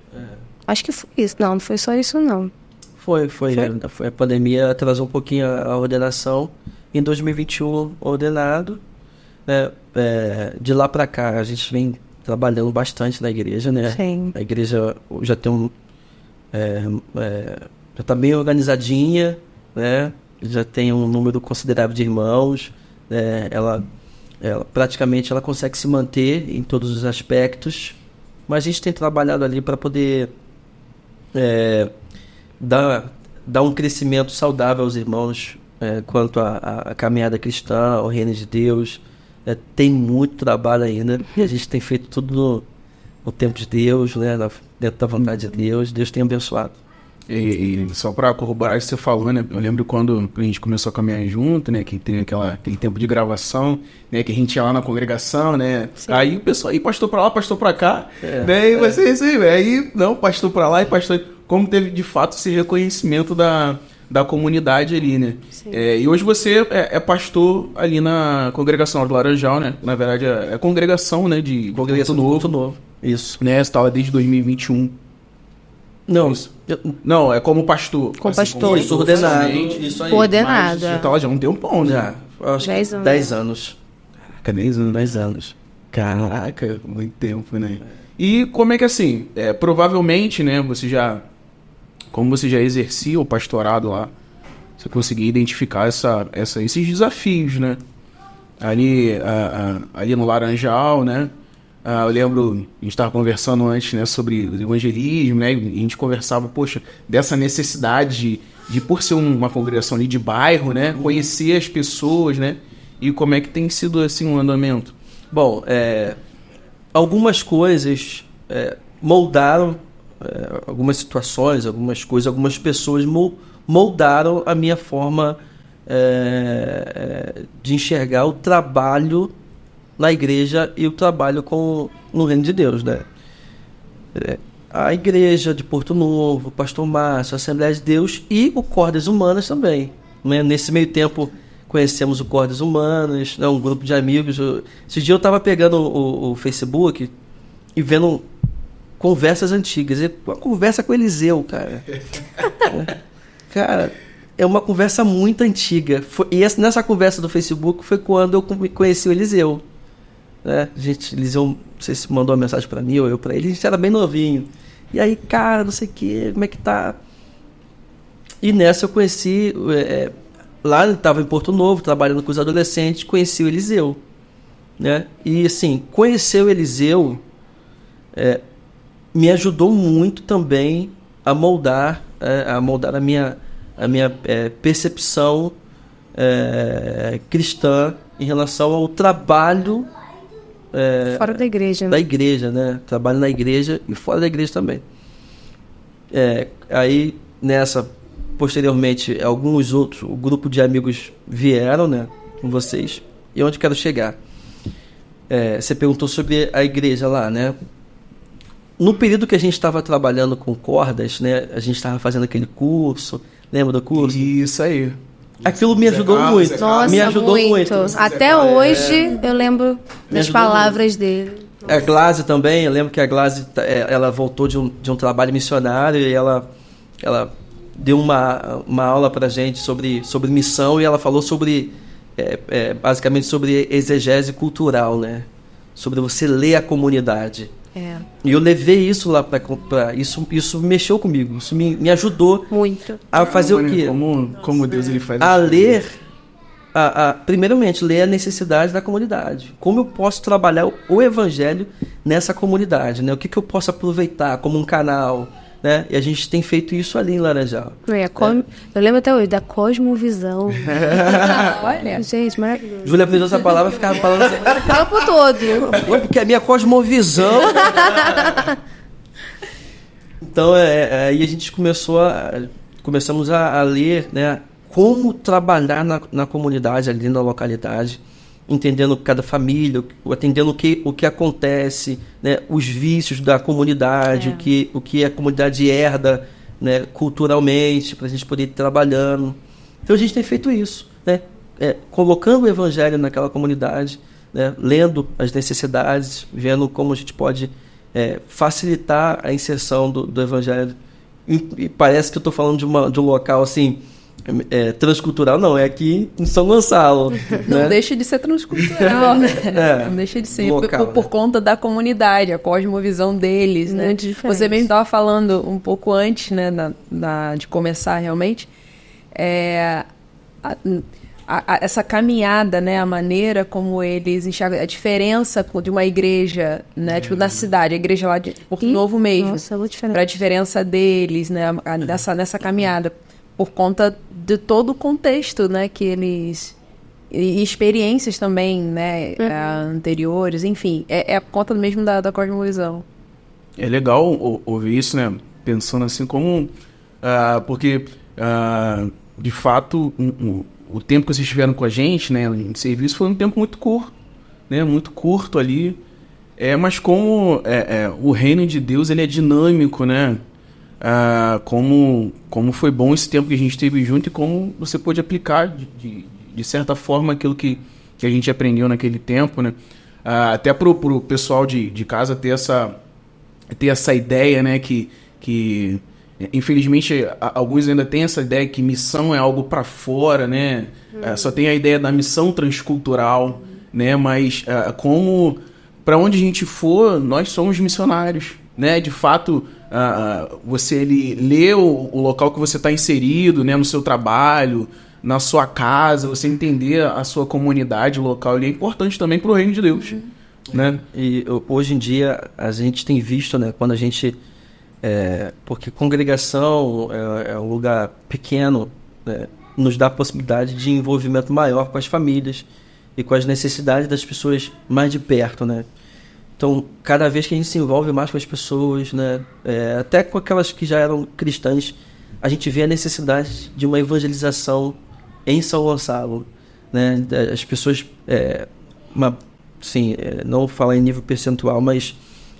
Acho que foi isso. Não foi só isso, não. Foi. A pandemia atrasou um pouquinho a ordenação. Em 2021, ordenado. De lá para cá, a gente vem trabalhando bastante na igreja, né? Sim. A igreja já tem já está bem organizadinha, né? Já tem um número considerável de irmãos, né? Ela praticamente consegue se manter em todos os aspectos, mas a gente tem trabalhado ali para poder dar um crescimento saudável aos irmãos quanto à caminhada cristã, ao reino de Deus. Tem muito trabalho ainda. A gente tem feito tudo no tempo de Deus, né? Dentro da vontade de Deus. Deus tem abençoado. E só para corroborar isso que você falou, né? Eu lembro quando a gente começou a caminhar junto, né? Que tem aquele tempo de gravação, né? Que a gente ia lá na congregação, né? Sim. Aí o pessoal, e pastor para lá, pastor para cá. Né? E você, isso aí, velho. Aí, não, pastor para lá e pastor... Como teve, de fato, esse reconhecimento da comunidade ali, né? E hoje você é pastor ali na Congregação de Laranjal, né? Na verdade, é congregação, né? De Porto Novo. Isso. Né? Você estava desde 2021. Não, é como pastor. Como assim, pastor. Como ordenado. Isso aí. Ordenado. Você estava já há um tempão, né? Acho que 10 anos. 10 anos. Caraca, 10 anos. 10 anos. Caraca, muito tempo, né? E como é que assim? Provavelmente, né? Como você já exercia o pastorado lá, você conseguia identificar esses desafios, né? Ali no Laranjal, né? Eu lembro, a gente estava conversando antes, né, sobre o evangelismo, né? E a gente conversava, poxa, dessa necessidade de por ser uma congregação ali de bairro, né? Conhecer as pessoas, né? E como é que tem sido, assim, um andamento? Bom, algumas coisas moldaram... algumas situações, algumas coisas, algumas pessoas moldaram a minha forma de enxergar o trabalho na igreja e o trabalho no reino de Deus, né? A igreja de Porto Novo, o Pastor Márcio, a Assembleia de Deus e o Cordas Humanas também, né? Nesse meio tempo conhecemos o Cordas Humanas, né? Um grupo de amigos. Esse dia eu estava pegando o Facebook e vendo conversas antigas. Uma conversa com Eliseu, cara. Cara, é uma conversa muito antiga. E nessa conversa do Facebook foi quando eu conheci o Eliseu. Né? Gente, Eliseu, não sei se mandou uma mensagem pra mim ou eu pra ele. A gente era bem novinho. E aí, cara, não sei o que, como é que tá? E nessa eu conheci... lá eu estava em Porto Novo, trabalhando com os adolescentes, conheci o Eliseu. Né? E assim, conhecer o Eliseu... me ajudou muito também a moldar a minha percepção cristã em relação ao trabalho fora da igreja, né? Trabalho na igreja e fora da igreja também. Aí nessa, posteriormente, alguns outros, o grupo de amigos vieram, né, com vocês. E onde quero chegar? Você perguntou sobre a igreja lá, né? No período que a gente estava trabalhando com cordas, né? A gente estava fazendo aquele curso. Lembra do curso? Isso aí. Aquilo me ajudou muito. Nossa, me ajudou muito. Até hoje eu lembro das palavras dele. A Glaice também. Eu lembro que a Glaice, ela voltou de um trabalho missionário e ela deu uma aula para a gente sobre missão, e ela falou sobre, basicamente, sobre exegese cultural, né? Sobre você ler a comunidade. E eu levei isso lá para isso mexeu comigo, isso me ajudou muito a fazer o quê? Como Deus ele faz a ler, primeiramente ler a necessidade da comunidade, como eu posso trabalhar o evangelho nessa comunidade, né? O que eu posso aproveitar como um canal, né? E a gente tem feito isso ali em Laranjal. Eu lembro até hoje da cosmovisão. Olha. Gente, maravilhoso. Júlia aprendeu essa palavra e ficava falando assim, o tempo todo. Ué, porque a minha cosmovisão. Então, aí a gente começamos a ler, né, como trabalhar na comunidade, ali na localidade, entendendo cada família, atendendo o que acontece, né, os vícios da comunidade, o que a comunidade herda, né, culturalmente, para a gente poder ir trabalhando. Então, a gente tem feito isso, né, colocando o evangelho naquela comunidade, né, lendo as necessidades, vendo como a gente pode... facilitar a inserção do evangelho. E parece que eu estou falando de um local assim, transcultural. Não, é aqui em São Gonçalo. Não, né? Deixa de ser transcultural, né? Não deixa de ser local, por conta da comunidade, a cosmovisão deles, né? Você mesmo estava falando um pouco antes, né, de começar realmente, essa caminhada, né, a maneira como eles enxergam, a diferença de uma igreja, né, tipo na cidade, a igreja lá de Porto Novo mesmo, para a diferença deles, né, nessa caminhada, por conta de todo o contexto, né, que eles... E experiências também, né, anteriores, enfim, a conta mesmo da cosmovisão. É legal ouvir isso, né, pensando assim como... porque, de fato... O tempo que vocês tiveram com a gente, né, em serviço, foi um tempo muito curto, né, muito curto ali. Mas como o reino de Deus, ele é dinâmico, né? Como foi bom esse tempo que a gente teve junto e como você pôde aplicar, de certa forma, aquilo que a gente aprendeu naquele tempo, né? Até pro pessoal de casa ter essa ideia, né, que infelizmente, alguns ainda têm essa ideia que missão é algo para fora, né? Só tem a ideia da missão transcultural, né? Mas como para onde a gente for, nós somos missionários, né? De fato, você lê o local que você está inserido, né? No seu trabalho, na sua casa, você entender a sua comunidade local, ele é importante também para o reino de Deus, né? E hoje em dia a gente tem visto, né? Quando a gente porque congregação é um lugar pequeno, né, nos dá a possibilidade de envolvimento maior com as famílias e com as necessidades das pessoas mais de perto, né? Então, cada vez que a gente se envolve mais com as pessoas, né, até com aquelas que já eram cristãs, a gente vê a necessidade de uma evangelização em São Gonçalo, né? As pessoas, não falar em nível percentual, mas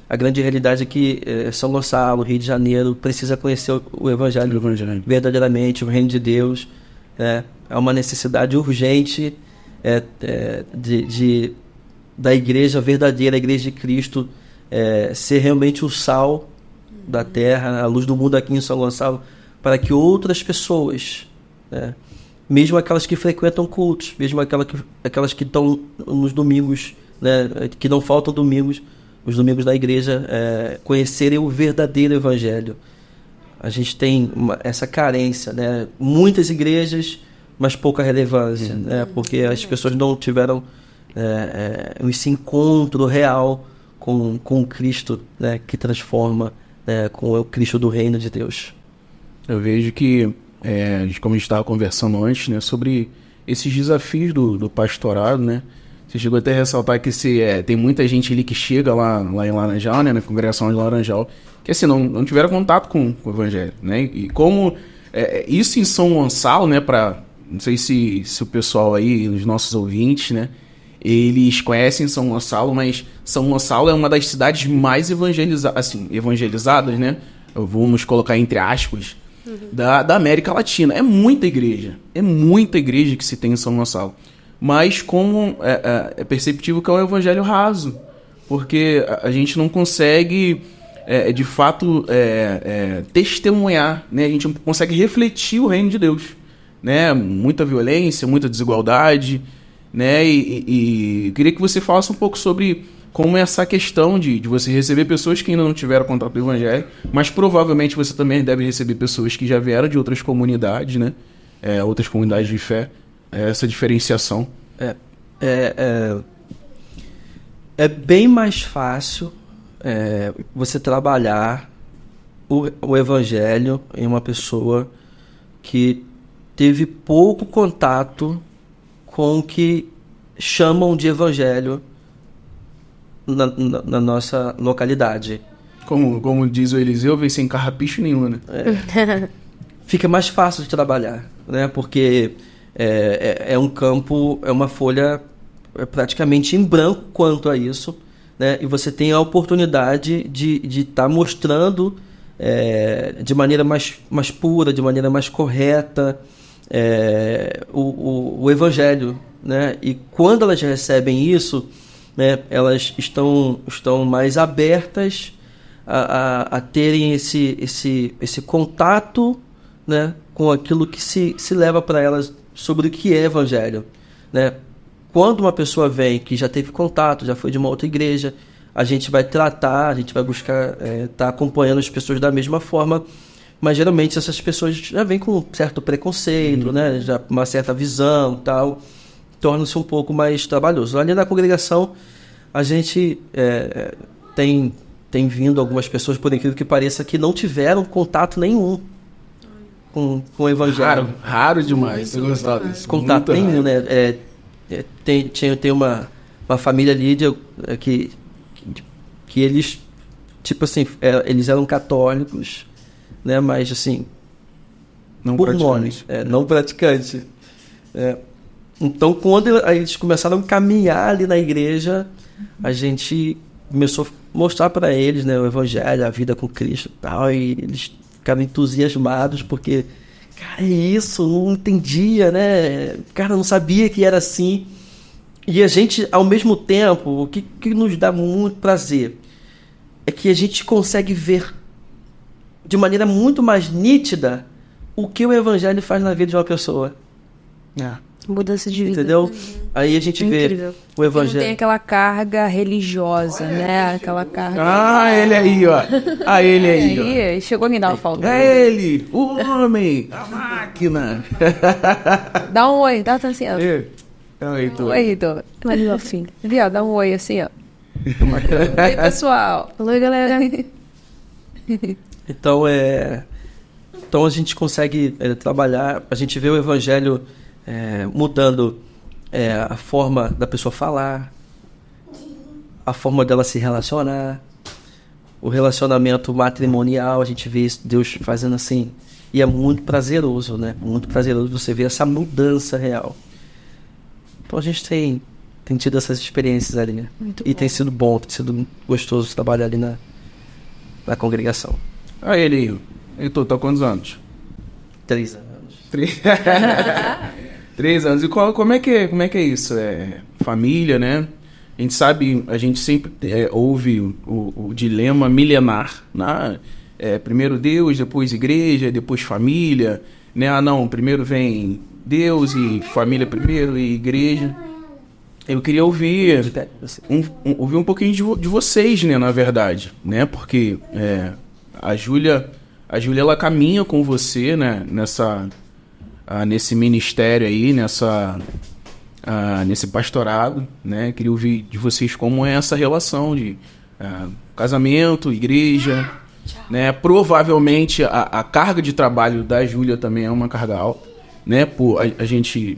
a grande realidade é que São Gonçalo, Rio de Janeiro, precisa conhecer o evangelho, verdadeiramente, o reino de Deus. É uma necessidade urgente da igreja verdadeira, a igreja de Cristo, ser realmente o sal da terra, a luz do mundo aqui em São Gonçalo, para que outras pessoas, mesmo aquelas que frequentam cultos, mesmo aquelas que estão nos domingos, né, que não faltam domingos, os domingos da igreja, conhecerem o verdadeiro evangelho. A gente tem essa carência, né? Muitas igrejas, mas pouca relevância, né? Porque as pessoas não tiveram esse encontro real com o Cristo, né? Que transforma, com o Cristo do reino de Deus. Eu vejo que, como a gente estava conversando antes, né? Sobre esses desafios do pastorado, né? Você chegou até a ressaltar que tem muita gente ali que chega lá em Laranjal, né, na Congregação de Laranjal, que assim, não tiveram contato com o evangelho, né? E como isso em São Gonçalo, né, não sei se o pessoal aí, os nossos ouvintes, né, eles conhecem São Gonçalo, mas São Gonçalo é uma das cidades mais evangelizadas, né? Vamos colocar entre aspas, da América Latina. É muita igreja que se tem em São Gonçalo. Mas como é perceptível que é um evangelho raso, porque a gente não consegue, de fato, testemunhar, né? A gente não consegue refletir o reino de Deus, né? Muita violência, muita desigualdade, né? E queria que você falasse um pouco sobre como é essa questão de você receber pessoas que ainda não tiveram contato com o evangelho, mas provavelmente você também deve receber pessoas que já vieram de outras comunidades, né? Outras comunidades de fé. Essa diferenciação é bem mais fácil você trabalhar o evangelho em uma pessoa que teve pouco contato com o que chamam de evangelho na nossa localidade. Como diz o Eliseu, vem sem carrapicho nenhum, né? É. Fica mais fácil de trabalhar, né? Porque é um campo, é uma folha praticamente em branco quanto a isso, né? E você tem a oportunidade de estar mostrando de maneira mais pura, de maneira mais correta o evangelho, né? E quando elas recebem isso, né, elas estão mais abertas a terem esse contato, né, com aquilo que se leva para elas sobre o que é evangelho, né? Quando uma pessoa vem que já teve contato, já foi de uma outra igreja, a gente vai tratar, a gente vai buscar tá acompanhando as pessoas da mesma forma, mas geralmente essas pessoas já vêm com um certo preconceito, né, já uma certa visão, tal, torna-se um pouco mais trabalhoso. Ali na congregação a gente tem vindo algumas pessoas, por incrível que pareça, que não tiveram contato nenhum com o evangelho. Raro demais. Eu gostava disso. Contato muito nenhum, raro. Né? Tem uma família ali que eles, tipo assim, eles eram católicos, né? Mas assim, não por nome, não praticante. É. Então, quando eles começaram a caminhar ali na igreja, a gente começou a mostrar para eles, né, o evangelho, a vida com Cristo e tal, e eles ficaram entusiasmados porque, cara, é isso, não entendia, né? Cara, não sabia que era assim. E a gente, ao mesmo tempo, o que nos dá muito prazer é que a gente consegue ver de maneira muito mais nítida o que o evangelho faz na vida de uma pessoa. É. Mudança de vida. Entendeu? Aí a gente vê o evangelho. Não tem aquela carga religiosa, né? Aquela carga. Ah, ele aí, ó. Ah, ele aí. Ó. Chegou a me dar uma falta. É ele, o homem, a máquina. Dá um oi, dá assim, ó. Oi, Heitor. Oi, Heitor. Mas meu filho. Viu? Dá um oi assim, ó. Oi, pessoal. Oi, galera. Então, então a gente consegue trabalhar, a gente vê o evangelho mudando a forma da pessoa falar, a forma dela se relacionar, o relacionamento matrimonial, a gente vê Deus fazendo assim, e é muito prazeroso, né? Muito prazeroso você ver essa mudança real. Então a gente tem tido essas experiências ali, né? E tem sido bom, tem sido gostoso trabalhar ali na congregação. Aí ele tá quantos anos? 3 anos. 3 anos. E como é que é isso? Família, né? A gente sabe, a gente sempre ouve o dilema milenar, né? Primeiro Deus, depois igreja, depois família, né? Ah, não, primeiro vem Deus e família primeiro e igreja. Eu queria ouvir ouvir um pouquinho de vocês, né? Na verdade, né? Porque a Júlia ela caminha com você, né? Nesse ministério aí, nesse pastorado, né? Queria ouvir de vocês como é essa relação de casamento, igreja, né? Provavelmente a carga de trabalho da Júlia também é uma carga alta, né? A gente,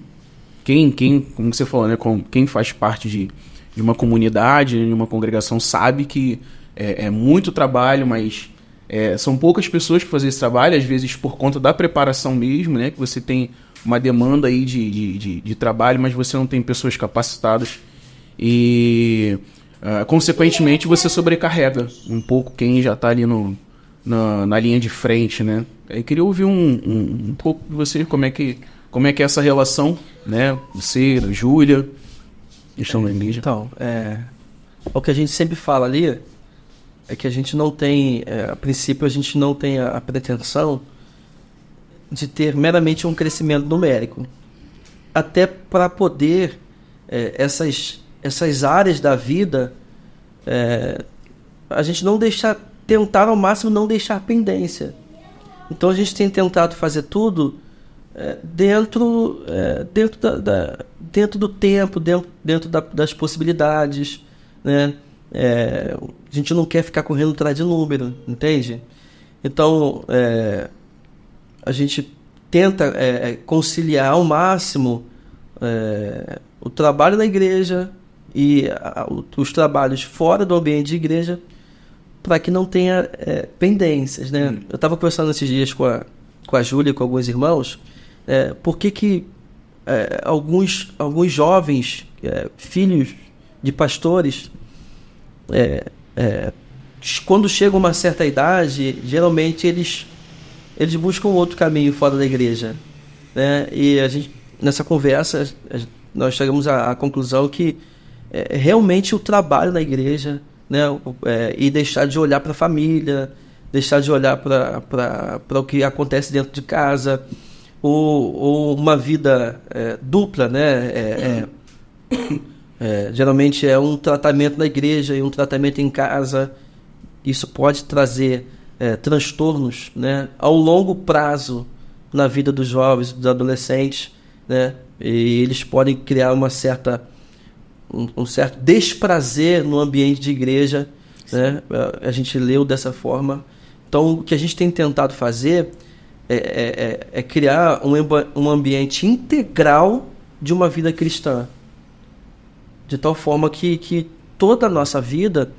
quem, como você falou, né? Quem faz parte de uma comunidade, de uma congregação, sabe que é muito trabalho, mas são poucas pessoas que fazem esse trabalho, às vezes por conta da preparação mesmo, né? Que você tem uma demanda aí de trabalho, mas você não tem pessoas capacitadas e, consequentemente, você sobrecarrega um pouco quem já está ali na linha de frente, né? Eu queria ouvir um pouco de você, como é que é essa relação, né? Você, a Júlia, estão na igreja. Então, o que a gente sempre fala ali é que a gente não tem, a princípio, a gente não tem a pretensão de ter meramente um crescimento numérico. Até para poder essas áreas da vida, a gente não deixar, tentar ao máximo não deixar pendência. Então a gente tem tentado fazer tudo dentro do tempo, dentro das possibilidades, né? A gente não quer ficar correndo atrás de número, entende? Então, a gente tenta conciliar ao máximo o trabalho da igreja e os trabalhos fora do ambiente de igreja, para que não tenha pendências, né? Eu estava conversando esses dias com a Júlia e com alguns irmãos, por que alguns jovens, filhos de pastores, quando chegam a uma certa idade, geralmente eles buscam outro caminho fora da igreja, né? E a gente, nessa conversa, nós chegamos à conclusão que realmente o trabalho na igreja, né? E deixar de olhar para a família, deixar de olhar para o que acontece dentro de casa, ou uma vida dupla, né? Geralmente é um tratamento na igreja e um tratamento em casa. Isso pode trazer transtornos, né, ao longo prazo na vida dos jovens, dos adolescentes, né? E eles podem criar um certo desprazer no ambiente de igreja, né? A gente leu dessa forma. Então, o que a gente tem tentado fazer é criar um ambiente integral de uma vida cristã, de tal forma que toda a nossa vida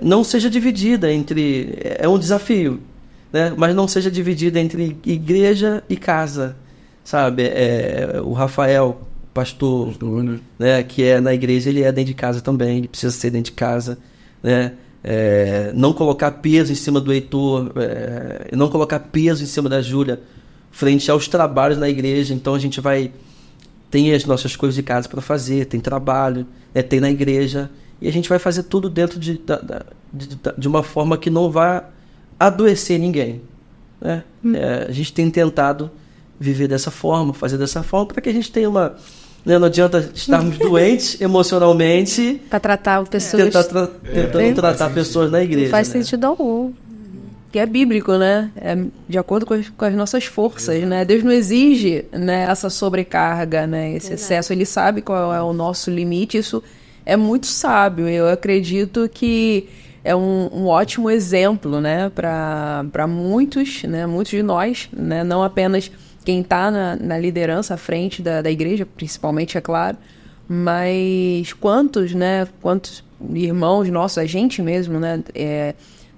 não seja dividida entre... É um desafio, né? Mas não seja dividida entre igreja e casa, sabe? O Rafael... pastor, né? Né, que é na igreja, ele é dentro de casa também, ele precisa ser dentro de casa, né? Não colocar peso em cima do Heitor, não colocar peso em cima da Júlia frente aos trabalhos na igreja. Então a gente tem as nossas coisas de casa para fazer, tem trabalho, tem na igreja, e a gente vai fazer tudo dentro de uma forma que não vá adoecer ninguém, né? A gente tem tentado viver dessa forma, fazer dessa forma, para que a gente tenha uma... Não adianta estarmos doentes emocionalmente... Para tratar pessoas... Tentando tratar pessoas na igreja. Não faz sentido algum. Que é bíblico, né? É de acordo com as nossas forças, né? Deus não exige, né, essa sobrecarga, né, esse excesso. Ele sabe qual é o nosso limite. Isso é muito sábio. Eu acredito que é um ótimo exemplo, né, para muitos, né, muitos de nós, né, não apenas... quem está na liderança, à frente da igreja, principalmente, é claro, mas quantos irmãos nossos, a gente mesmo, né,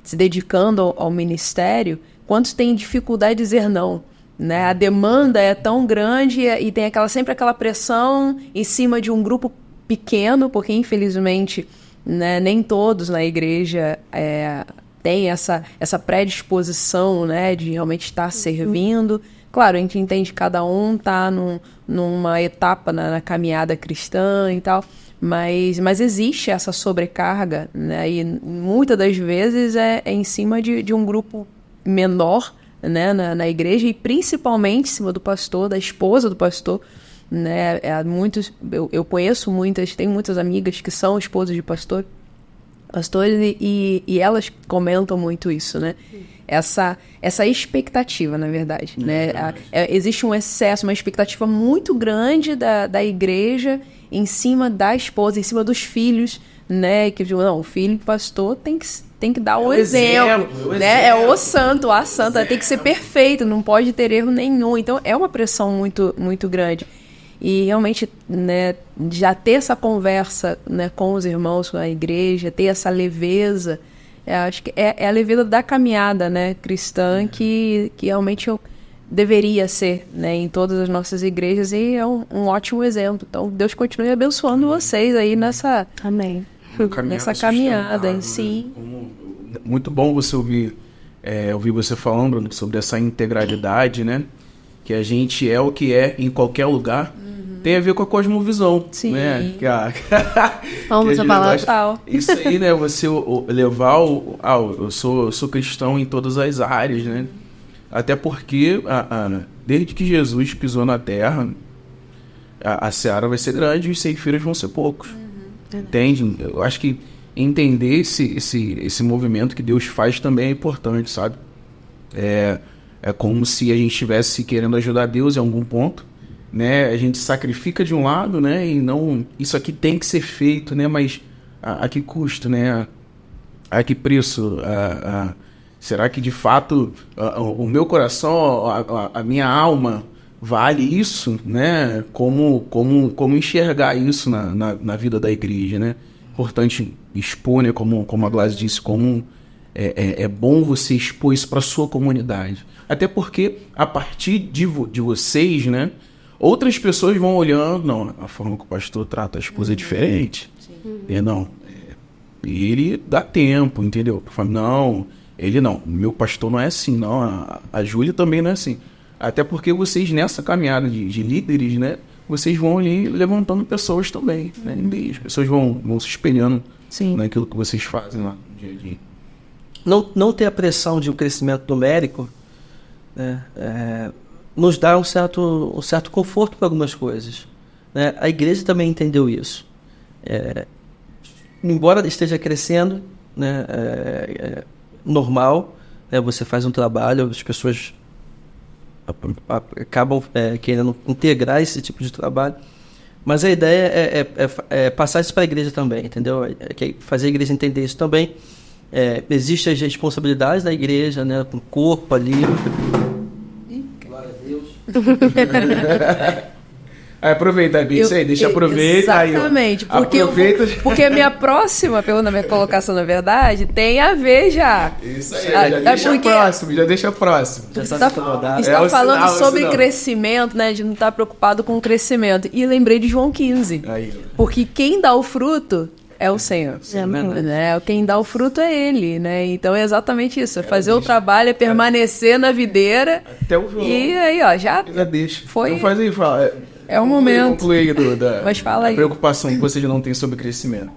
se dedicando ao ministério, quantos têm dificuldade de dizer não, né? A demanda é tão grande e tem sempre aquela pressão em cima de um grupo pequeno, porque, infelizmente, né, nem todos na igreja têm essa predisposição, né, de realmente estar servindo. Claro, a gente entende que cada um está numa etapa na caminhada cristã e tal, mas existe essa sobrecarga, né? E muitas das vezes é em cima de um grupo menor, né, na igreja, e principalmente em cima do pastor, da esposa do pastor, né? Eu conheço tenho muitas amigas que são esposas de pastores e elas comentam muito isso, né? Essa expectativa, na verdade, né? Existe um excesso, uma expectativa muito grande da igreja em cima da esposa, em cima dos filhos, né? Que não, o filho do pastor tem que dar o exemplo, né? É o santo, a santa, tem que ser perfeito, não pode ter erro nenhum. Então é uma pressão muito, muito grande. E realmente, né, já ter essa conversa, né, com os irmãos, com a igreja, ter essa leveza, acho que é a leveza da caminhada, né, cristã, que realmente deveria ser, né, em todas as nossas igrejas, e é um ótimo exemplo. Então, Deus continue abençoando vocês aí nessa, amém, nessa caminhada em si. Muito bom você ouvir você falando sobre essa integralidade, né? Que a gente é o que é em qualquer lugar, tem a ver com a cosmovisão. Sim. Né? Vamos falar tal. Isso aí, né? Você levar eu sou cristão em todas as áreas, né? Até porque, desde que Jesus pisou na terra, a seara vai ser grande e os ceifeiros vão ser poucos. Entende? Eu acho que entender esse movimento que Deus faz também é importante, sabe? É como se a gente estivesse querendo ajudar Deus em algum ponto, né? A gente sacrifica de um lado, né? E não... Isso aqui tem que ser feito, né? Mas a que custo, né? A que preço? Será que de fato o meu coração, a minha alma vale isso, né? Como enxergar isso na vida da igreja, né? Importante expor, né? Como a Glaice disse, é bom você expor isso para a sua comunidade. Até porque, a partir de vocês, né? Outras pessoas vão olhando, não, a forma que o pastor trata a esposa é diferente. Sim. Não, ele dá tempo, entendeu? Não, ele não, meu pastor não é assim, não, a Júlia também não é assim. Até porque vocês, nessa caminhada de líderes, né, vocês vão ali levantando pessoas também, né? E as pessoas vão se espelhando, sim, naquilo que vocês fazem lá no dia a dia. Não ter a pressão de um crescimento numérico, né, nos dá um certo conforto para algumas coisas, né? A igreja também entendeu isso. Embora esteja crescendo, né, normal, né, você faz um trabalho, as pessoas acabam querendo integrar esse tipo de trabalho, mas a ideia é passar isso para a igreja também, entendeu? Fazer a igreja entender isso também. Existem as responsabilidades da igreja, né, com o corpo ali. Glória a Deus. Aproveita, Bice, deixa aproveitar. Exatamente, aí, porque a minha próxima pergunta, minha colocação, na verdade, tem a ver já. Isso aí, já deixa próximo. Já está falando sobre crescimento, né? De não estar preocupado com o crescimento. E lembrei de João 15. Aí. Porque quem dá o fruto é o Senhor. Né? Quem dá o fruto é Ele, né? Então é exatamente isso. Fazer o trabalho, permanecer na videira. Até o João. E aí, ó, já deixa. Foi. Não faz aí, fala. É um momento. Concluir da preocupação que vocês não têm sobre crescimento.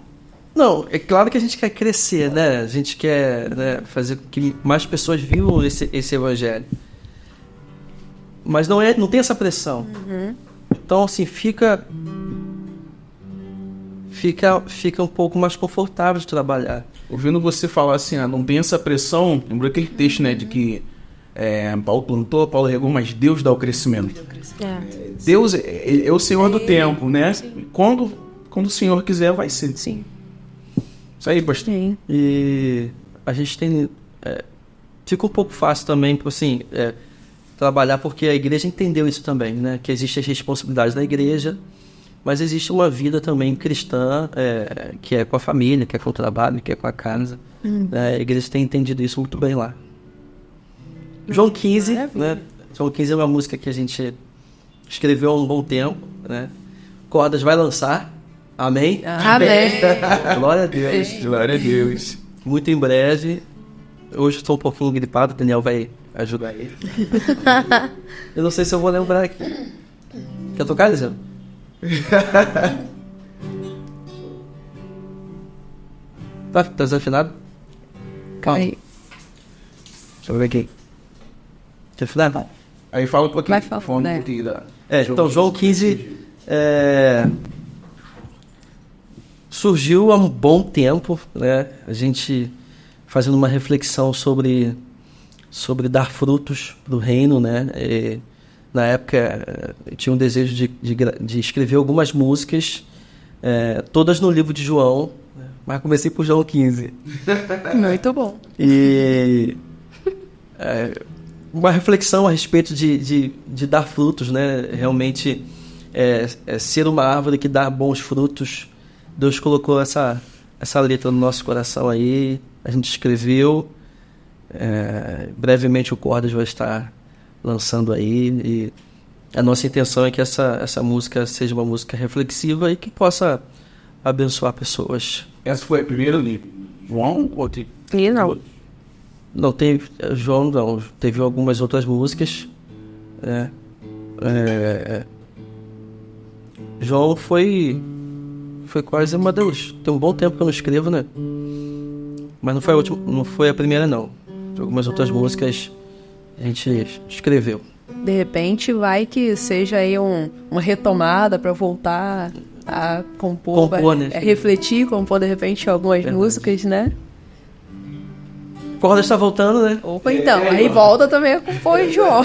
Não, é claro que a gente quer crescer, né? A gente quer, né, fazer com que mais pessoas vivam esse evangelho. Mas não tem essa pressão. Uhum. Então, assim, fica um pouco mais confortável de trabalhar. Ouvindo você falar assim, não tem essa pressão, lembrou aquele texto, né, de que Paulo plantou, Paulo regou, mas Deus dá o crescimento. Deus é o Senhor do tempo, né? Quando o Senhor quiser, vai ser. Sim. Isso aí, pastor. Sim. E a gente tem... fica um pouco fácil também, assim, trabalhar, porque a igreja entendeu isso também, né? Que existem as responsabilidades da igreja, mas existe uma vida também cristã, que é com a família, que é com o trabalho, que é com a casa. A igreja tem entendido isso muito bem lá. João 15, né? João 15 é uma música que a gente escreveu há um bom tempo, né? Cordas vai lançar. Amém? Amém. Glória a Deus. Glória a Deus. Muito em breve. Hoje estou um pouquinho gripado, o Daniel vai ajudar ele. Eu não sei se eu vou lembrar aqui. Quer tocar, Eliseu? Tá desafinado? Calma. Deixa eu ver aqui. Aí fala um pouquinho. Vai falar, né? Então, João 15 surgiu há um bom tempo, né? A gente fazendo uma reflexão sobre dar frutos para o reino, né? E, na época, eu tinha um desejo de escrever algumas músicas, todas no livro de João, mas comecei por João 15. Muito bom. E... uma reflexão a respeito de dar frutos, né? Realmente ser uma árvore que dá bons frutos. Deus colocou essa letra no nosso coração aí. A gente escreveu. Brevemente o Cordas vai estar lançando aí. E a nossa intenção é que essa música seja uma música reflexiva e que possa abençoar pessoas. Essa foi a primeira ali. João? Não. Não teve, João não, teve algumas outras músicas, né? João foi quase uma delas. Tem um bom tempo que eu não escrevo, né? Mas não foi a última, não foi a primeira não. Algumas outras músicas a gente escreveu. De repente vai que seja aí uma retomada para voltar a compor, né? Refletir, compor de repente algumas músicas, né? Cordas está voltando, né? Opa, então. Aí volta também com o Pô João.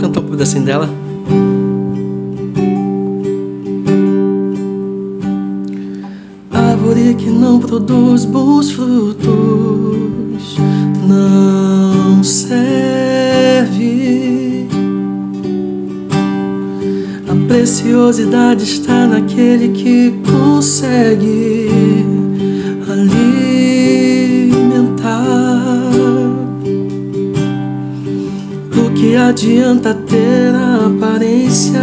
Cantou um pedacinho dela. árvore que não produz bons frutos não serve. A preciosidade está naquele que consegue alimentar. Do que adianta ter a aparência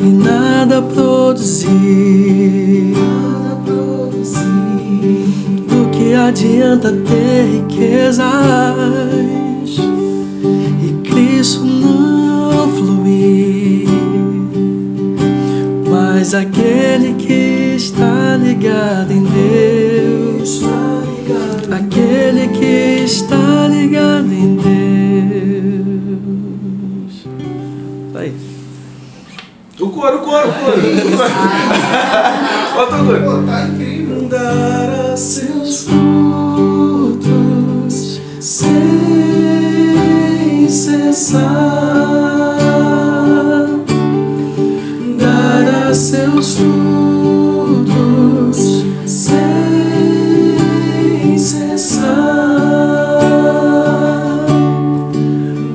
e nada produzir? Do que adianta ter riquezas e Cristo não fluir? Mas aquele que está ligado em Deus, aquele que está ligado em Deus. Vai. O coro. Bota o coro. Tá incrível. Andar a seus frutos sem cessar. Dar a seus frutos sem cessar.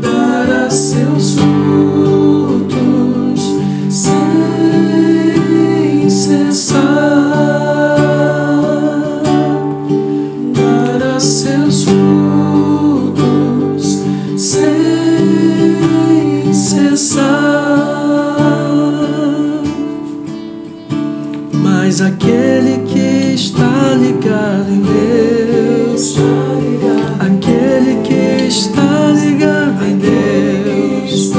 Dar a seus frutos. Mas aquele que está ligado em Deus, aquele que está ligado em Deus,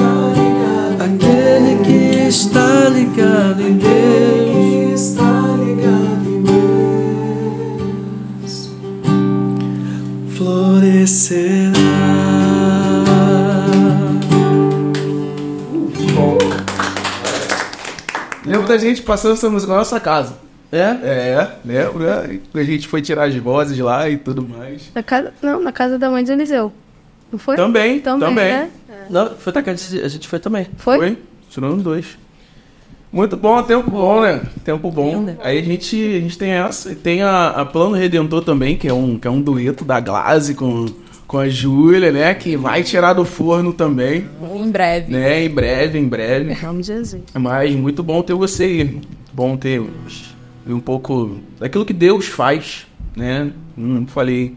aquele que está ligado em Deus, florescerá. Bom. Lembro da gente passando essa música na nossa casa. Lembro, né? A gente foi tirar as vozes lá e tudo mais. Na casa da mãe de Eliseu. Não foi? Também. Né? Não, foi da casa, a gente foi também. Foi? Tirou nos dois. Muito bom, tempo bom, né? Tempo bom. Aí a gente tem essa. Tem a Plano Redentor também, que é um dueto da Glaice com a Júlia, né? Que vai tirar do forno também. Em breve. Né? Em breve. Em nome de Jesus. Mas muito bom ter você aí. Bom ter um pouco daquilo que Deus faz, né? Como falei,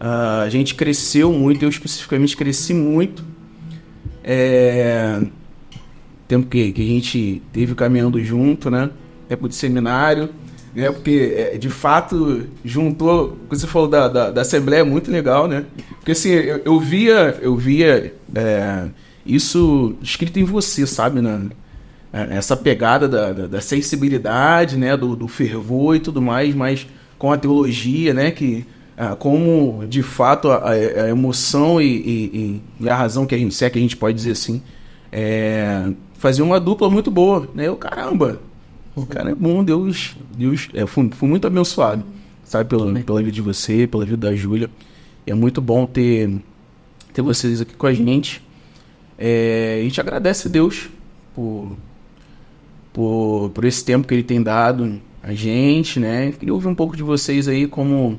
a gente cresceu muito, eu especificamente cresci muito. Tempo que a gente teve caminhando junto, né? Tempo de seminário, né? Porque, de fato, juntou... Você falou da Assembleia, é muito legal, né? Porque, assim, eu via isso escrito em você, sabe, né? Essa pegada da sensibilidade, né? Do fervor e tudo mais, mas com a teologia, né? Que, como, de fato, a emoção e a razão que a gente... Se é que a gente pode dizer assim... Fazia uma dupla muito boa, né? Eu, caramba, o cara é bom, Deus fui muito abençoado, sabe, pela vida de você, pela vida da Júlia. É muito bom ter vocês aqui com a gente. A gente agradece a Deus por esse tempo que Ele tem dado a gente, né? Queria ouvir um pouco de vocês aí, como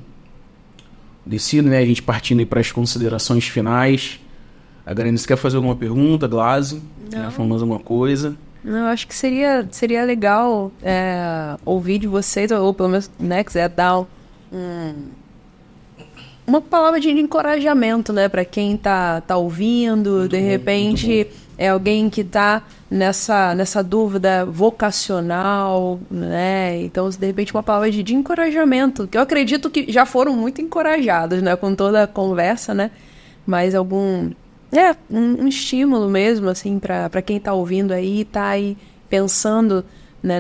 decido, né? A gente partindo aí para as considerações finais. A Grande, você quer fazer alguma pergunta, Glaice? Quer falar alguma coisa? Não, eu acho que seria legal ouvir de vocês, ou pelo menos, né, quiser dar uma palavra de encorajamento, né, para quem tá ouvindo, muito de bom, repente é alguém que tá nessa dúvida vocacional, né? Então, de repente, uma palavra de encorajamento, que eu acredito que já foram muito encorajados, né, com toda a conversa, né? Mas algum... um estímulo mesmo, assim, para quem tá ouvindo aí, tá aí pensando, né,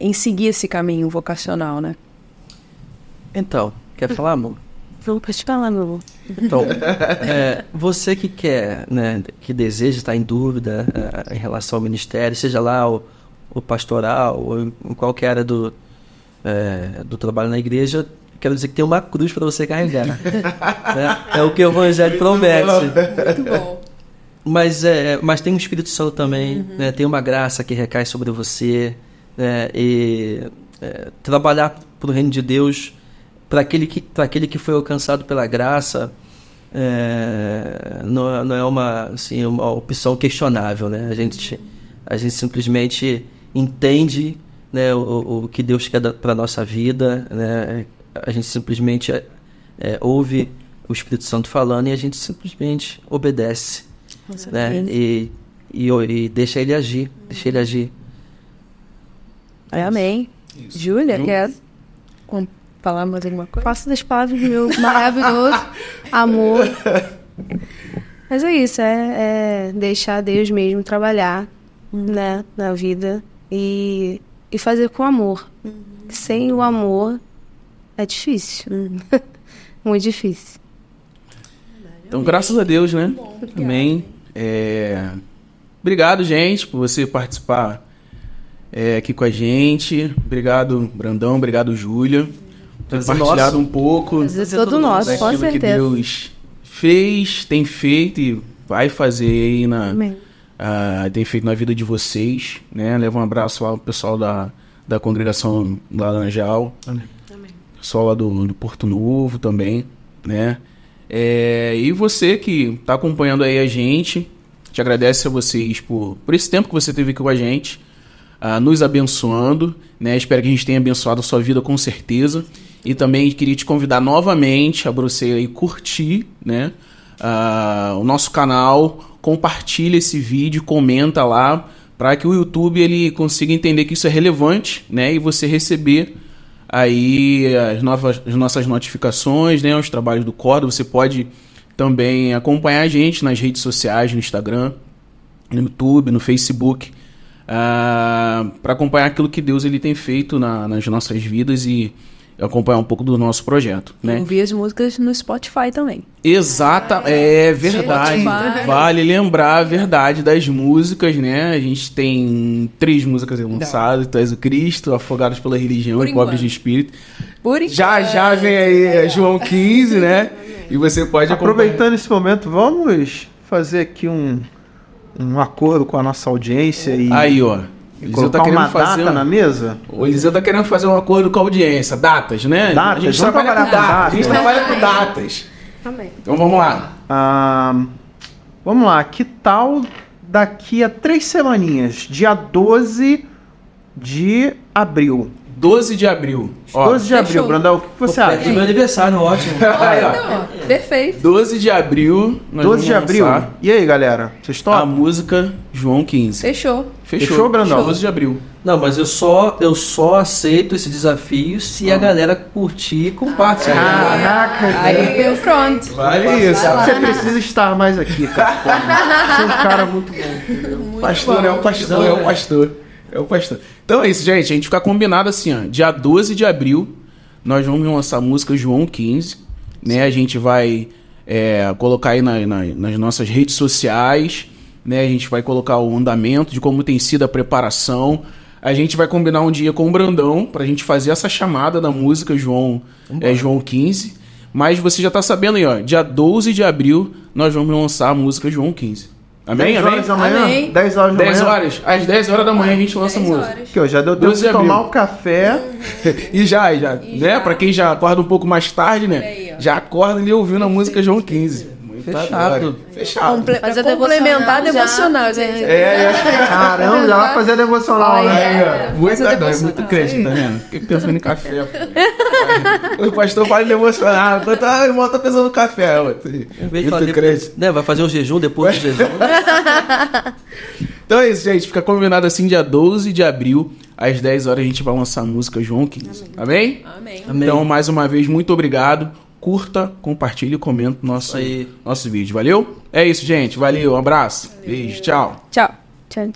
em seguir esse caminho vocacional, né? Então, quer falar, amor? Vou te falar, meu amor. Então, você que quer, né, que deseja estar em dúvida em relação ao ministério, seja lá o pastoral ou em qualquer área do trabalho na igreja, quero dizer que tem uma cruz para você carregar. É o que o Evangelho promete. Muito bom. Mas tem um Espírito Santo também, né? Tem uma graça que recai sobre você, né? E trabalhar para o reino de Deus, para aquele que foi alcançado pela graça, não é uma opção questionável, né? A gente simplesmente entende, né, o que Deus quer para a nossa vida, né? A gente simplesmente ouve o Espírito Santo falando e a gente simplesmente obedece, né? E deixa ele agir, Amém. Isso. Júlia, quer falar mais alguma coisa? Faço das palavras do meu maravilhoso amor. Mas é isso, é deixar Deus mesmo trabalhar, né, na vida e fazer com amor. Sem o amor é difícil, muito difícil. Então, graças a Deus, né? Amém. Obrigado, gente, por você participar aqui com a gente. Obrigado, Brandão. Obrigado, Júlia. Ter compartilhado um pouco. Todo nosso, com certeza. Daquilo que Deus fez, tem feito e vai fazer aí tem feito na vida de vocês, né? Leva um abraço ao pessoal da Congregação Laranjal. Amém. Pessoal lá do Porto Novo também, né? E você que está acompanhando aí a gente, te agradece a vocês por esse tempo que você teve aqui com a gente, nos abençoando, né? Espero que a gente tenha abençoado a sua vida com certeza. E também queria te convidar novamente a você aí curtir, né, o nosso canal, compartilha esse vídeo, comenta lá, para que o YouTube ele consiga entender que isso é relevante, né, e você receber aí as nossas notificações, né, os trabalhos do Corda. Você pode também acompanhar a gente nas redes sociais, no Instagram, no YouTube, no Facebook, para acompanhar aquilo que Deus ele tem feito nas nossas vidas e acompanhar um pouco do nosso projeto, né? Ouvir as músicas no Spotify também. Exata, é verdade. Spotify. Vale lembrar a verdade das músicas, né? A gente tem 3 músicas lançadas: Tu és o Cristo, Afogados pela Religião e Pobres de Espírito. Já vem aí João 15, né? E você pode acompanhar. Aproveitando esse momento, vamos fazer aqui um acordo com a nossa audiência e... Aí, ó. Eliseu tá querendo fazer data na mesa? O Eliseu tá querendo fazer um acordo com a audiência. Datas, né? Datas. A gente trabalha com datas. A gente trabalha com datas. Amém. Então vamos lá. Vamos lá. Que tal daqui a 3 semaninhas? Dia 12 de abril. 12 de abril. Ó, 12 de abril, Brandão. O que você acha? É meu aniversário, ótimo. Não, perfeito. 12 de abril. 12 de abril. E aí, galera? Vocês topam? A música João 15. Fechou, Brandão? 12 de abril. Não, mas eu só aceito esse desafio se a galera curtir e compartilhar. Caraca, aí pronto. Vale isso. Você precisa estar mais aqui, cara. Você é um cara muito bom. Pastor, é o pastor. Então é isso, gente. A gente fica combinado assim, ó. Dia 12 de abril, nós vamos lançar a música João 15. Né? A gente vai colocar aí nas nossas redes sociais. Né? A gente vai colocar o andamento de como tem sido a preparação. A gente vai combinar um dia com o Brandão pra gente fazer essa chamada da música João 15. Mas você já tá sabendo aí, ó. Dia 12 de abril, nós vamos lançar a música João 15. Amém? 10 horas da manhã? Amém. 10 horas da manhã? 10 horas. Às 10 horas da manhã a gente lança a música. Que eu já deu tempo de tomar o café. E já. Pra quem já acorda um pouco mais tarde, né? Aí, já acorda ali ouvindo a música João 15. Fechado. Fazer complementar devocional, gente. Caramba, já vai fazer devocional, né? Muito crente, tá vendo? Fiquei pensando em café. O pastor fala devocional. Enquanto o irmão tá pensando no café. Muito crente. Vai fazer um jejum depois do jejum. Então é isso, gente. Fica combinado assim, dia 12 de abril, às 10 horas, a gente vai lançar a música João 15. Amém? Amém. Então, mais uma vez, muito obrigado. Curta, compartilhe e comenta nosso vídeo. Valeu? É isso, gente. Valeu. Um abraço. Beijo. Tchau. Tchau.